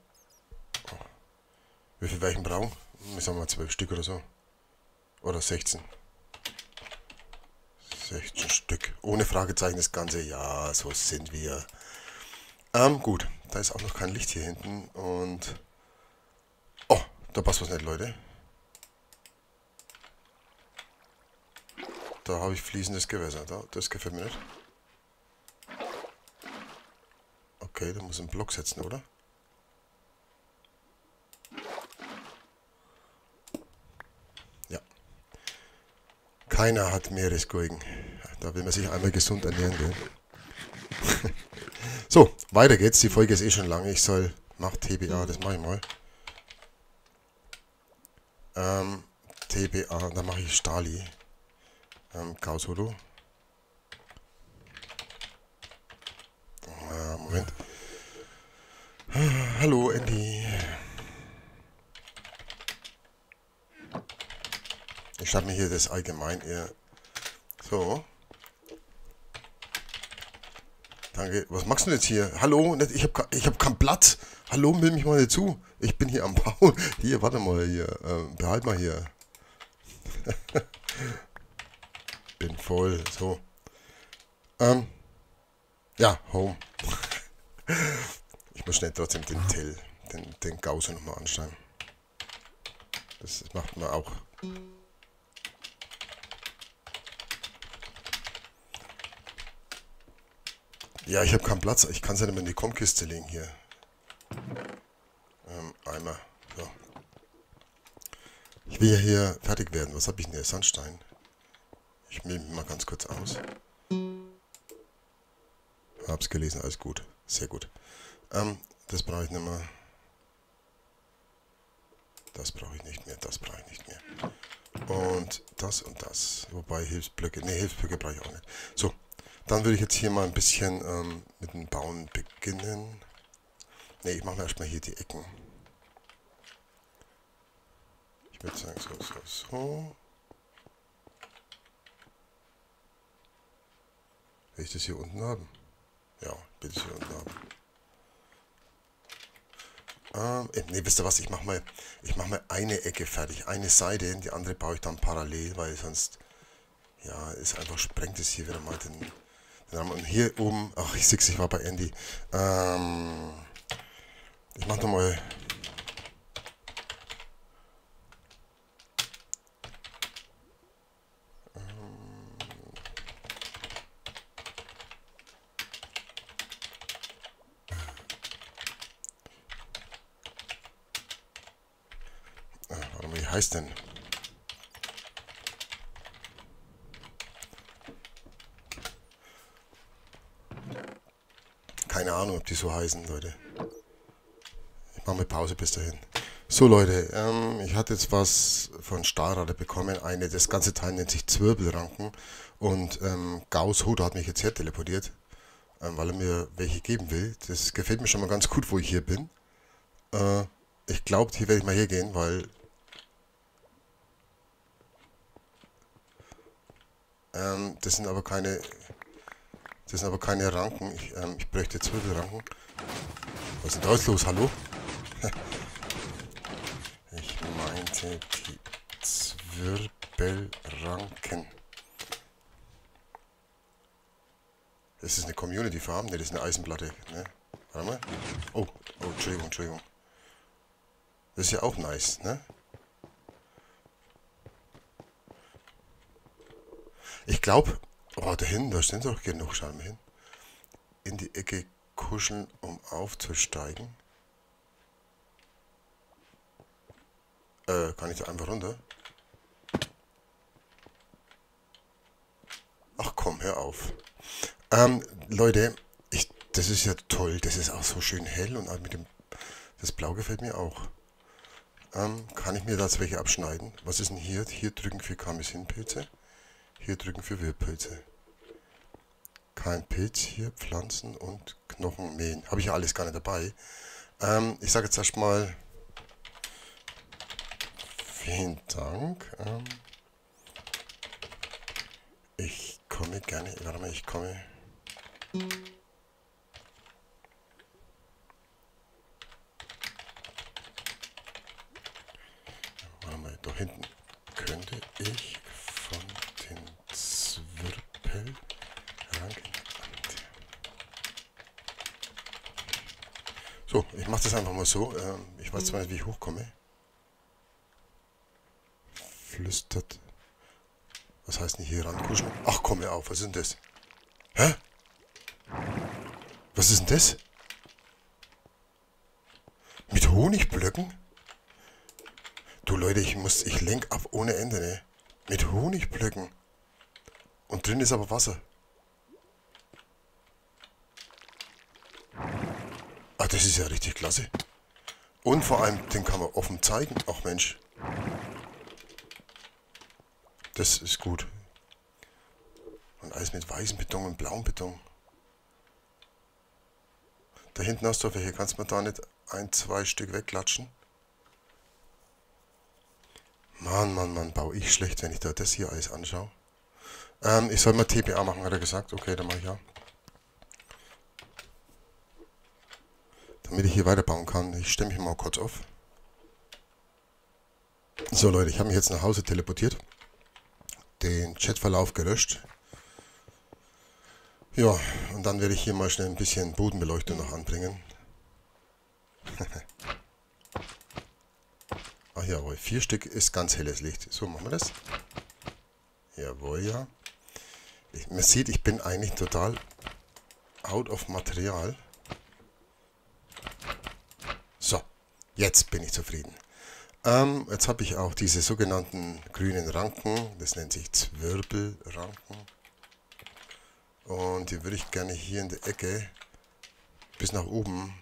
Oh. Wie viel welchen brauchen? Ich sag mal zwölf Stück oder so. Oder sechzehn. sechzehn Stück. Ohne Fragezeichen das Ganze. Ja, so sind wir. Ähm, gut. Da ist auch noch kein Licht hier hinten. Und... Oh, da passt was nicht, Leute. Da habe ich fließendes Gewässer. Da, das gefällt mir nicht. Okay, da muss ich einen Block setzen, oder? Ja. Keiner hat Meeresgurken. Da will man sich einmal gesund ernähren, gell? So, weiter geht's. Die Folge ist eh schon lange. Ich soll... Mach T B A, das mache ich mal. Ähm, T B A, dann mache ich Stali. Ähm, Kausodo. Ah, Moment. Hallo, Andy. Ich schreibe mir hier das allgemein eher. So. Danke. Was machst du denn jetzt hier? Hallo? Ich habe ich hab keinen Platz. Hallo, meld mich mal nicht zu. Ich bin hier am Bau. Hier, warte mal hier. Ähm, behalt mal hier. Bin voll. So. Ähm. Ja, Home. Ich muss schnell trotzdem den Tell, den, den Gauser nochmal anschreiben. Das macht man auch. Ja, ich habe keinen Platz. Ich kann es ja nicht mehr in die Kommkiste legen hier. Ähm, Eimer. So. Ich will ja hier fertig werden. Was habe ich denn hier? Sandstein. Ich nehme mal ganz kurz aus. Hab's gelesen, alles gut. Sehr gut. Ähm, das brauche ich nicht mehr. Das brauche ich nicht mehr, das brauche ich nicht mehr. Und das und das. Wobei Hilfsblöcke, ne, Hilfsblöcke brauche ich auch nicht. So, dann würde ich jetzt hier mal ein bisschen ähm, mit dem Bauen beginnen. Ne, ich mache mir erstmal hier die Ecken. Ich würde sagen, so, so, so. Will ich das hier unten haben? Ja, bitte hier unten haben. Ähm, ne, wisst ihr was, ich mache mal, ich mach mal eine Ecke fertig, eine Seite, die andere baue ich dann parallel, weil sonst, ja, ist einfach, sprengt es hier wieder mal den, den Rahmen. Und hier oben, ach, ich sehe ich war bei Andy. Ähm, ich mache nochmal heißt denn? Keine Ahnung, ob die so heißen, Leute. Ich mache mal Pause bis dahin. So, Leute, ähm, ich hatte jetzt was von Stahlrader bekommen. Eine, das ganze Teil nennt sich Zwirbelranken. Und ähm, Gauss Huda hat mich jetzt her telefoniert, ähm, weil er mir welche geben will. Das gefällt mir schon mal ganz gut, wo ich hier bin. Äh, ich glaube, hier werde ich mal hier gehen, weil... Ähm, das sind aber keine... Das sind aber keine Ranken. Ich, ähm, ich bräuchte Zwirbelranken. Was ist denn da jetzt los? Hallo? Ich meinte die Zwirbelranken. Das ist eine Community-Farm? Ne, das ist eine Eisenplatte. Ne? Warte mal. Oh, oh, Entschuldigung, Entschuldigung. Das ist ja auch nice, ne? Ich glaube... Oh, da hinten, da sind doch genug. Schauen wir hin. In die Ecke kuscheln, um aufzusteigen. Äh, kann ich da einfach runter? Ach komm, hör auf. Ähm, Leute, ich, das ist ja toll. Das ist auch so schön hell und mit dem... Das Blau gefällt mir auch. Ähm, kann ich mir da welche abschneiden? Was ist denn hier? Hier drücken für Kamisinpilze. Hier drücken für Wirrpilze. Kein Pilz hier, Pflanzen und Knochen mähen. Habe ich ja alles gar nicht dabei. Ähm, ich sage jetzt erstmal vielen Dank. Ähm, ich komme gerne. Warte mal, ich komme. Warte mal, da hinten könnte ich von den Zwirbelranken. So, ich mache das einfach mal so. Ähm, ich weiß zwar nicht, wie ich hochkomme. Flüstert. Was heißt denn hier rankuscheln? Ach, komm mir auf. Was ist denn das? Hä? Was ist denn das? Mit Honigblöcken? Du Leute, ich muss, ich lenk ab ohne Ende, ne? Mit Honigblöcken. Und drin ist aber Wasser. Ah, das ist ja richtig klasse. Und vor allem, den kann man offen zeigen. Ach Mensch. Das ist gut. Und alles mit weißem Beton und blauem Beton. Da hinten hast du welche. Kannst du da nicht ein, zwei Stück wegklatschen? Mann, Mann, Mann, baue ich schlecht, wenn ich da das hier alles anschaue. Ähm, ich soll mal T P A machen, hat er gesagt. Okay, dann mache ich ja. Damit ich hier weiterbauen kann. Ich stelle mich mal kurz auf. So Leute, ich habe mich jetzt nach Hause teleportiert. Den Chatverlauf gelöscht. Ja, und dann werde ich hier mal schnell ein bisschen Bodenbeleuchtung noch anbringen. Ach jawohl, vier Stück ist ganz helles Licht. So, machen wir das. Jawohl, ja. Ich, man sieht, ich bin eigentlich total out of Material. So, jetzt bin ich zufrieden. Ähm, jetzt habe ich auch diese sogenannten grünen Ranken. Das nennt sich Zwirbelranken. Und die würde ich gerne hier in der Ecke bis nach oben,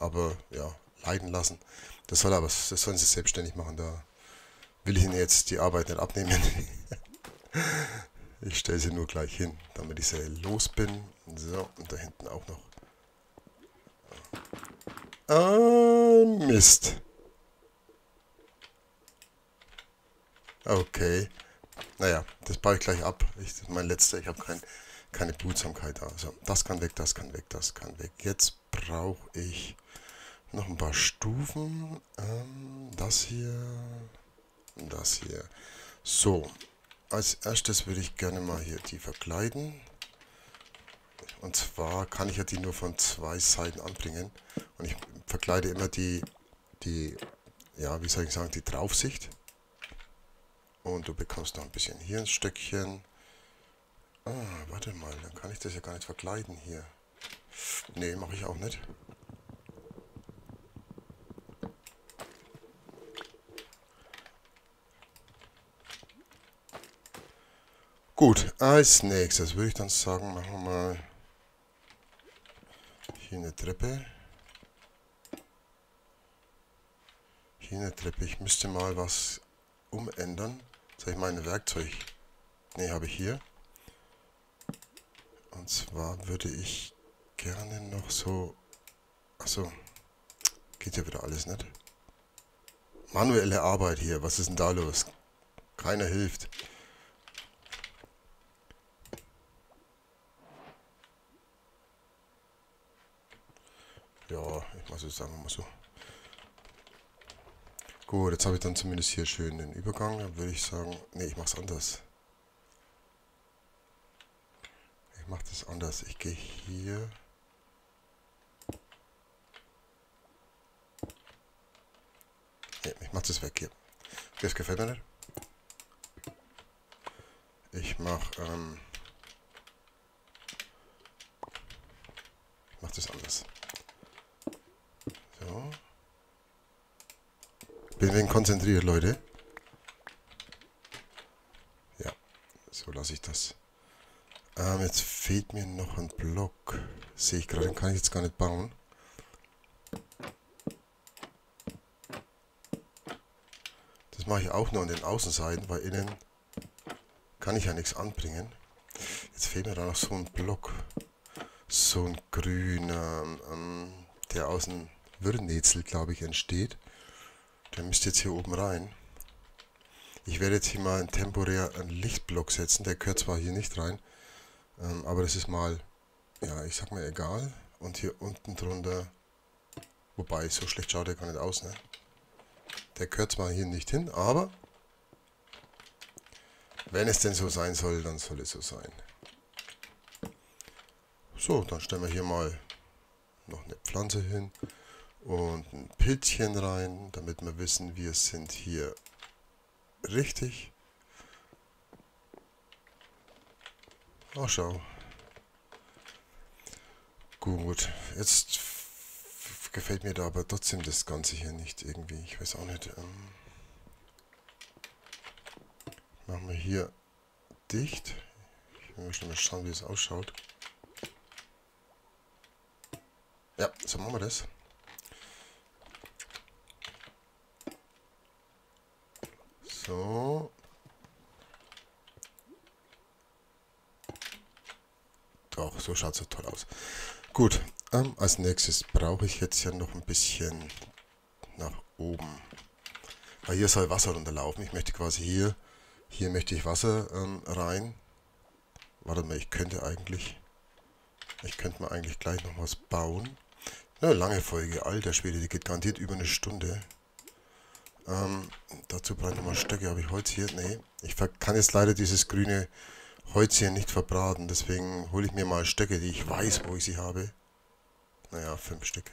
aber ja, leiden lassen. Das soll aber, das sollen sie selbstständig machen, da will ich ihnen jetzt die Arbeit nicht abnehmen. Ich stelle sie nur gleich hin, damit ich sie los bin. So, und da hinten auch noch. Ah, Mist. Okay. Naja, das baue ich gleich ab. Ich, mein letzter, ich habe kein, keine Blutsamkeit. Also, das kann weg, das kann weg, das kann weg. Jetzt brauche ich... Noch ein paar Stufen. Ähm, das hier. Das hier. So. Als erstes würde ich gerne mal hier die verkleiden. Und zwar kann ich ja die nur von zwei Seiten anbringen. Und ich verkleide immer die, die, ja, wie soll ich sagen, die Draufsicht. Und du bekommst noch ein bisschen hier ein Stöckchen. Ah, warte mal, dann kann ich das ja gar nicht verkleiden hier. Nee, mache ich auch nicht. Gut, als nächstes würde ich dann sagen, machen wir mal hier eine Treppe. Hier eine Treppe. Ich müsste mal was umändern. Jetzt habe ich mein Werkzeug. Ne, habe ich hier. Und zwar würde ich gerne noch so... Achso. Geht ja wieder alles nicht. Manuelle Arbeit hier. Was ist denn da los? Keiner hilft. Ja, ich muss es sagen mal so. Gut, jetzt habe ich dann zumindest hier schön den Übergang. Dann würde ich sagen, nee, ich mache es anders. Ich mache das anders. Ich gehe hier... Nee, ich mache das weg hier. Das gefällt mir nicht. Ich mache... Ähm ich mache das anders. So. Bin wegen konzentriert, Leute. Ja, so lasse ich das. Ähm, jetzt fehlt mir noch ein Block. Sehe ich gerade, den kann ich jetzt gar nicht bauen. Das mache ich auch nur an den Außenseiten, weil innen kann ich ja nichts anbringen. Jetzt fehlt mir da noch so ein Block. So ein grüner, ähm, der außen Wirrnäzel, glaube ich, entsteht. Der müsste jetzt hier oben rein. Ich werde jetzt hier mal einen temporär einen Lichtblock setzen. Der gehört zwar hier nicht rein, ähm, aber das ist mal, ja, ich sag mal egal. Und hier unten drunter, wobei, so schlecht schaut der gar nicht aus, ne? Der gehört zwar hier nicht hin, aber wenn es denn so sein soll, dann soll es so sein. So, dann stellen wir hier mal noch eine Pflanze hin. Und ein Pilzchen rein, damit wir wissen, wir sind hier richtig. Ach, schau. Gut, jetzt gefällt mir da aber trotzdem das Ganze hier nicht irgendwie. Ich weiß auch nicht. Ähm, machen wir hier dicht. Ich will schon mal schauen, wie es ausschaut. Ja, so machen wir das. So. Doch, so schaut es so toll aus. Gut, ähm, als nächstes brauche ich jetzt ja noch ein bisschen nach oben. Weil hier soll Wasser runterlaufen. Ich möchte quasi hier, hier möchte ich Wasser ähm, rein. Warte mal, ich könnte eigentlich, ich könnte mir eigentlich gleich noch was bauen. Eine lange Folge, alter Schwede, die geht garantiert über eine Stunde. Ähm, dazu brauche ich nochmal Stöcke. Habe ich Holz hier? Nee. Ich kann jetzt leider dieses grüne Holz hier nicht verbraten. Deswegen hole ich mir mal Stöcke, die ich weiß, wo ich sie habe. Naja, fünf Stück.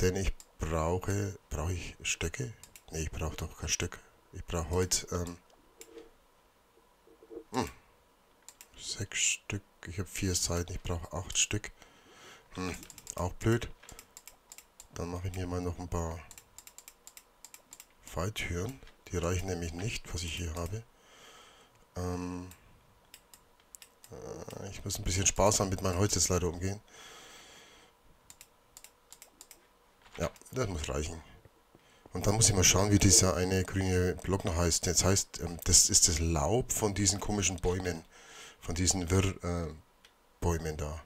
Denn ich brauche... Brauche ich Stöcke? Nee, ich brauche doch kein Stück. Ich brauche Holz. Ähm, hm. Sechs Stück. Ich habe vier Seiten. Ich brauche acht Stück. Hm. Auch blöd. Dann mache ich mir mal noch ein paar... Falltüren, die reichen nämlich nicht, was ich hier habe. Ähm, äh, ich muss ein bisschen sparsam mit meinem Holz jetzt leider umgehen. Ja, das muss reichen. Und dann muss ich mal schauen, wie dieser eine grüne Block noch heißt. Jetzt heißt, ähm, das ist das Laub von diesen komischen Bäumen, von diesen Wirrbäumen äh, da.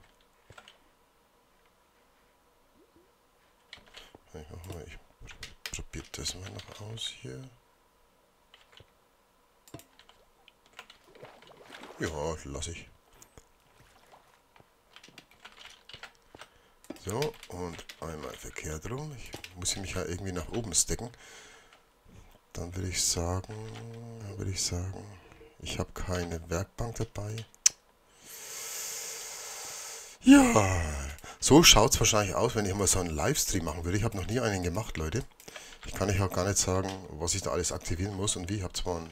Ich mach mal, ich probiere das mal noch aus hier. Ja, lasse ich. So, und einmal verkehrt rum. Ich muss mich ja irgendwie nach oben stecken. Dann würde ich sagen, würde ich sagen, ich habe keine Werkbank dabei. Ja, so schaut es wahrscheinlich aus, wenn ich mal so einen Livestream machen würde. Ich habe noch nie einen gemacht, Leute. Ich kann euch auch gar nicht sagen, was ich da alles aktivieren muss und wie. Ich habe zwar einen,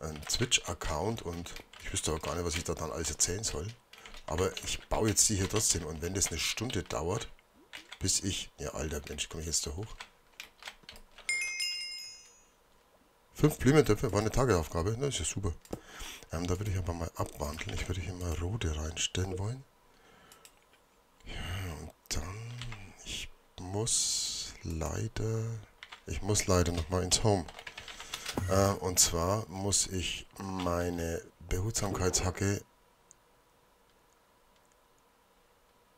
einen Twitch-Account und ich wüsste auch gar nicht, was ich da dann alles erzählen soll. Aber ich baue jetzt die hier trotzdem. Und wenn das eine Stunde dauert, bis ich... Ja, alter Mensch, komme ich jetzt da hoch? Fünf Blumentöpfe, war eine Tagesaufgabe, das ist ja super. Ähm, da würde ich aber mal abwandeln. Ich würde hier mal rote reinstellen wollen. Ja, und dann, ich muss leider, ich muss leider nochmal ins Home. Äh, und zwar muss ich meine Behutsamkeitshacke,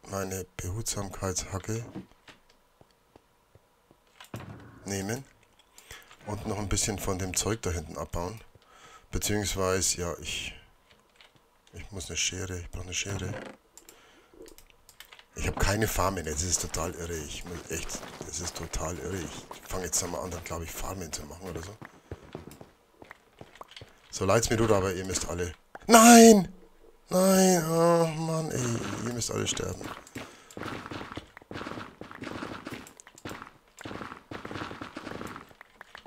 meine Behutsamkeitshacke nehmen und noch ein bisschen von dem Zeug da hinten abbauen. Beziehungsweise, ja, ich, ich muss eine Schere, ich brauche eine Schere. Ich habe keine Farmen, das ist total irre. Ich muss echt, das ist total irre. Ich fange jetzt mal an, dann glaube ich, Farmen zu machen oder so. So leid's mir tut, aber ihr müsst alle... Nein! Nein! Oh Mann, ey, ihr müsst alle sterben.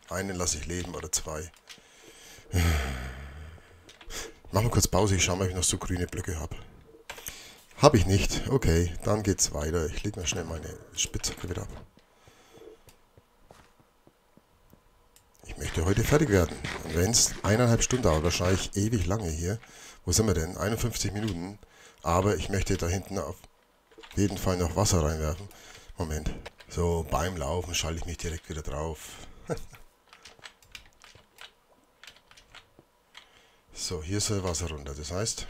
Einen lasse ich leben oder zwei. Machen wir kurz Pause, ich schaue mal, ob ich noch so grüne Blöcke habe. Habe ich nicht. Okay, dann geht's weiter. Ich lege mal schnell meine Spitzhacke wieder ab. Ich möchte heute fertig werden. Und wenn es eineinhalb Stunden dauert, wahrscheinlich ewig lange hier. Wo sind wir denn? einundfünfzig Minuten. Aber ich möchte da hinten auf jeden Fall noch Wasser reinwerfen. Moment. So, beim Laufen schalte ich mich direkt wieder drauf. So, hier soll Wasser runter. Das heißt,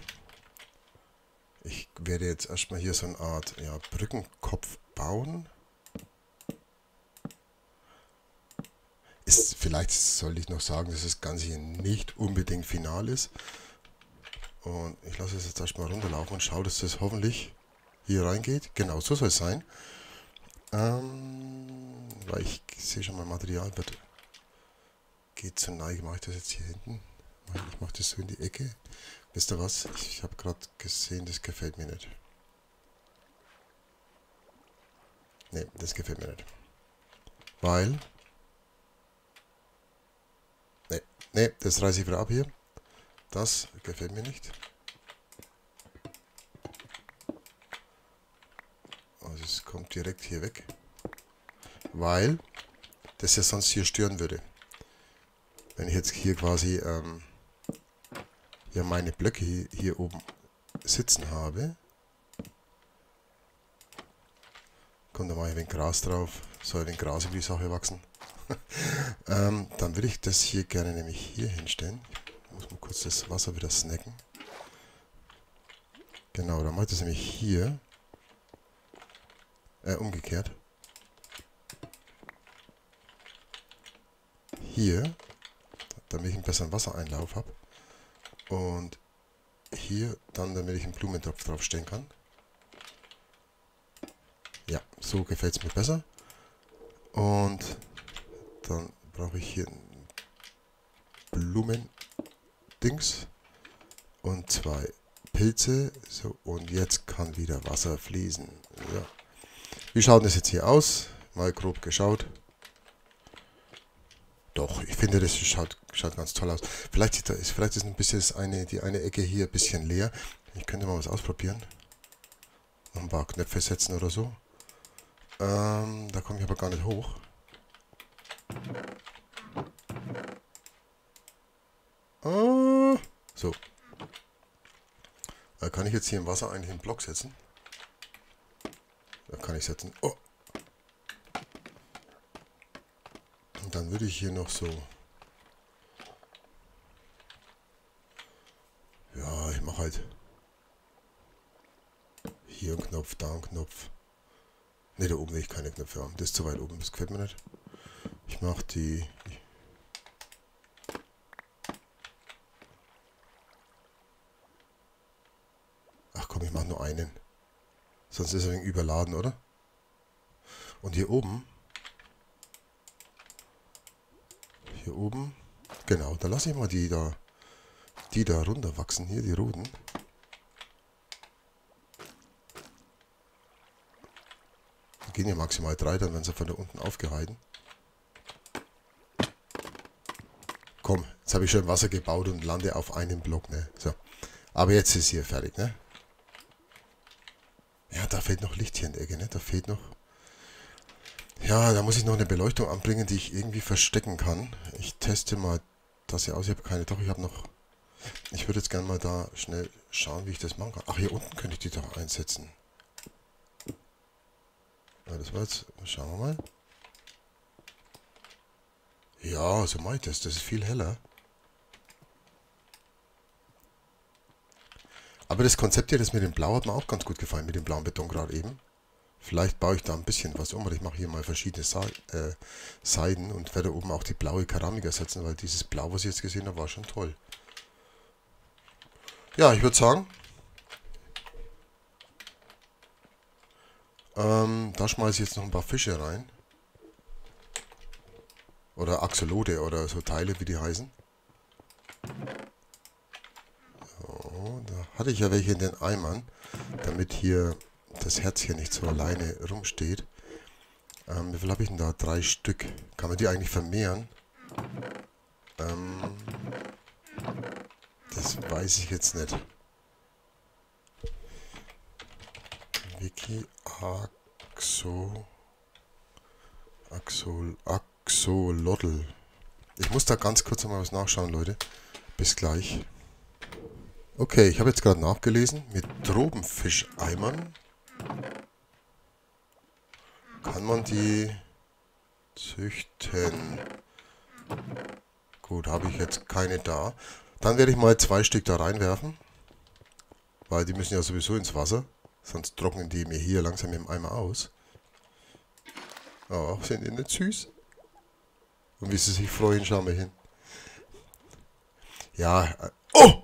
ich werde jetzt erstmal hier so eine Art ja, Brückenkopf bauen. Ist, vielleicht sollte ich noch sagen, dass das Ganze hier nicht unbedingt final ist. Und ich lasse es jetzt erstmal runterlaufen und schaue, dass das hoffentlich hier reingeht. Genau, so soll es sein. Ähm, weil ich sehe schon mal Material wird. Geht zur Neige, mache ich das jetzt hier hinten. Ich mache das so in die Ecke. Wisst ihr was? Ich, ich habe gerade gesehen, das gefällt mir nicht. Ne, das gefällt mir nicht. Weil... Ne, ne, das reiße ich wieder ab hier. Das gefällt mir nicht. Also es kommt direkt hier weg. Weil das ja sonst hier stören würde. Wenn ich jetzt hier quasi... Ähm, ja, meine Blöcke hier oben sitzen habe. Kommt da mal ein wenig Gras drauf. Soll ein wenig Gras über die Sache wachsen. ähm, dann würde ich das hier gerne nämlich hier hinstellen. Ich muss mal kurz das Wasser wieder snacken. Genau, dann mache ich das nämlich hier. Äh, umgekehrt. Hier. Damit ich einen besseren Wassereinlauf habe. Und hier dann, damit ich einen Blumentopf draufstellen kann. Ja, so gefällt es mir besser. Und dann brauche ich hier Blumendings und zwei Pilze. So, und jetzt kann wieder Wasser fließen. Ja. Wie schaut das jetzt hier aus? Mal grob geschaut. Doch, ich finde, das schaut, schaut ganz toll aus. Vielleicht sieht das, vielleicht ist ein bisschen das eine, die eine Ecke hier ein bisschen leer. Ich könnte mal was ausprobieren. Noch ein paar Knöpfe setzen oder so. Ähm, da komme ich aber gar nicht hoch. Ah, so. Da kann ich jetzt hier im Wasser eigentlich einen Block setzen. Da kann ich setzen. Oh. Dann würde ich hier noch so, ja, ich mache halt hier einen Knopf, da einen Knopf. Ne, da oben will ich keine Knöpfe haben, das ist zu weit oben, das gefällt mir nicht. Ich mache die, ach komm, ich mache nur einen, sonst ist er wegen überladen, oder? Und hier oben, hier oben, genau, da lasse ich mal die da, die da runter wachsen, hier die roten. Da gehen ja maximal drei, dann werden sie von da unten aufgehalten. Komm, jetzt habe ich schon Wasser gebaut und lande auf einem Block, ne? So, aber jetzt ist hier fertig, ne? Ja, da fehlt noch Licht hier in der Ecke, ne? Da fehlt noch... Ja, da muss ich noch eine Beleuchtung anbringen, die ich irgendwie verstecken kann. Ich teste mal das hier aus. Ich habe keine. Doch, ich habe noch. Ich würde jetzt gerne mal da schnell schauen, wie ich das machen kann. Ach, hier unten könnte ich die doch einsetzen. Na, das war jetzt. Schauen wir mal. Ja, so mache ich das. Das ist viel heller. Aber das Konzept hier, das mit dem Blau, hat mir auch ganz gut gefallen, mit dem blauen Beton gerade eben. Vielleicht baue ich da ein bisschen was um, weil ich mache hier mal verschiedene Seiten und werde oben auch die blaue Keramik ersetzen, weil dieses Blau, was ich jetzt gesehen habe, war schon toll. Ja, ich würde sagen, ähm, da schmeiße ich jetzt noch ein paar Fische rein. Oder Axolotl oder so Teile, wie die heißen. So, da hatte ich ja welche in den Eimern, damit hier das Herz hier nicht so alleine rumsteht. Ähm, wie viel habe ich denn da? Drei Stück. Kann man die eigentlich vermehren? Ähm, das weiß ich jetzt nicht. Wiki Axo... Axol... Axol... Axolotl. Ich muss da ganz kurz mal was nachschauen, Leute. Bis gleich. Okay, ich habe jetzt gerade nachgelesen. Mit Tropenfischeimern kann man die züchten. Gut, habe ich jetzt keine da. Dann werde ich mal zwei Stück da reinwerfen. Weil die müssen ja sowieso ins Wasser. Sonst trocknen die mir hier langsam im Eimer aus. Ach, sind die nicht süß? Und wie sie sich freuen, schauen wir hin. Ja. Oh!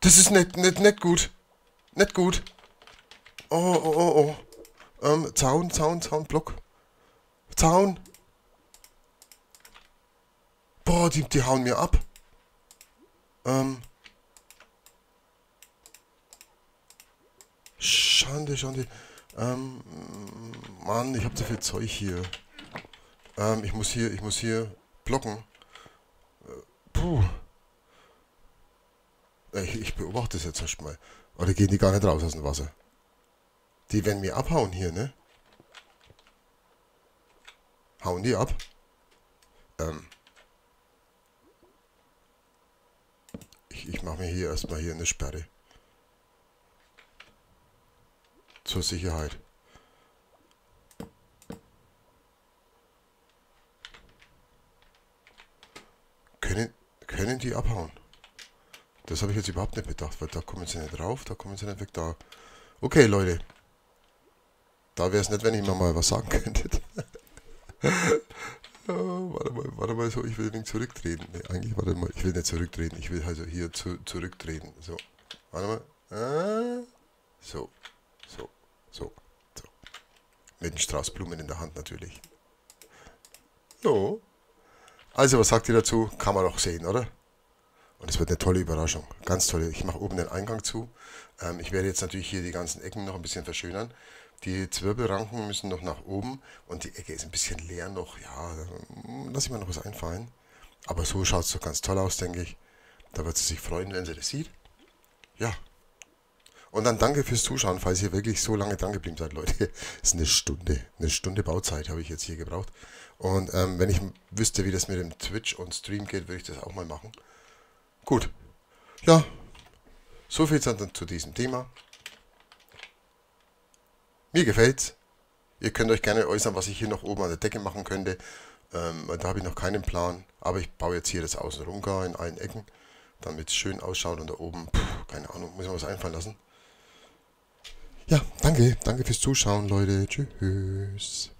Das ist nicht, nicht, nicht gut. Nicht gut. Oh, oh, oh, oh. Ähm, Zaun, Zaun, Zaun, Block. Zaun. Boah, die, die hauen mir ab. Ähm. Schande, Schande. Ähm, Mann, ich hab so viel Zeug hier. Ähm, ich muss hier, ich muss hier... blocken. Puh. Ich, ich beobachte das jetzt erstmal. Oder gehen die gar nicht raus aus dem Wasser? Die werden mir abhauen hier, ne? Hauen die ab? Ähm. Ich, ich mache mir hier erstmal hier eine Sperre. Zur Sicherheit. Können, können die abhauen? Das habe ich jetzt überhaupt nicht bedacht, weil da kommen sie nicht drauf, da kommen sie nicht weg, da... Okay, Leute. Da wäre es nicht, wenn ich mir mal was sagen könnte. oh, warte mal, warte mal, so, ich will nicht zurücktreten. Nee, eigentlich, warte mal, ich will nicht zurücktreten, ich will also hier zu, zurücktreten. So, warte mal. So, so, so, so. Mit den Straußblumen in der Hand natürlich. So. Also, was sagt ihr dazu? Kann man doch sehen, oder? Und es wird eine tolle Überraschung. Ganz tolle. Ich mache oben den Eingang zu. Ähm, ich werde jetzt natürlich hier die ganzen Ecken noch ein bisschen verschönern. Die Zwirbelranken müssen noch nach oben. Und die Ecke ist ein bisschen leer noch. Ja, lass ich mal noch was einfallen. Aber so schaut es doch ganz toll aus, denke ich. Da wird sie sich freuen, wenn sie das sieht. Ja. Und dann danke fürs Zuschauen, falls ihr wirklich so lange dran geblieben seid, Leute. Das ist eine Stunde. Eine Stunde Bauzeit habe ich jetzt hier gebraucht. Und ähm, wenn ich wüsste, wie das mit dem Twitch und Stream geht, würde ich das auch mal machen. Gut. Ja. So viel dann zu diesem Thema. Mir gefällt's. Ihr könnt euch gerne äußern, was ich hier noch oben an der Decke machen könnte. Ähm, da habe ich noch keinen Plan. Aber ich baue jetzt hier das Außenrum gar in allen Ecken. Damit es schön ausschaut. Und da oben, puh, keine Ahnung, muss ich mir was einfallen lassen. Ja, danke. Danke fürs Zuschauen, Leute. Tschüss.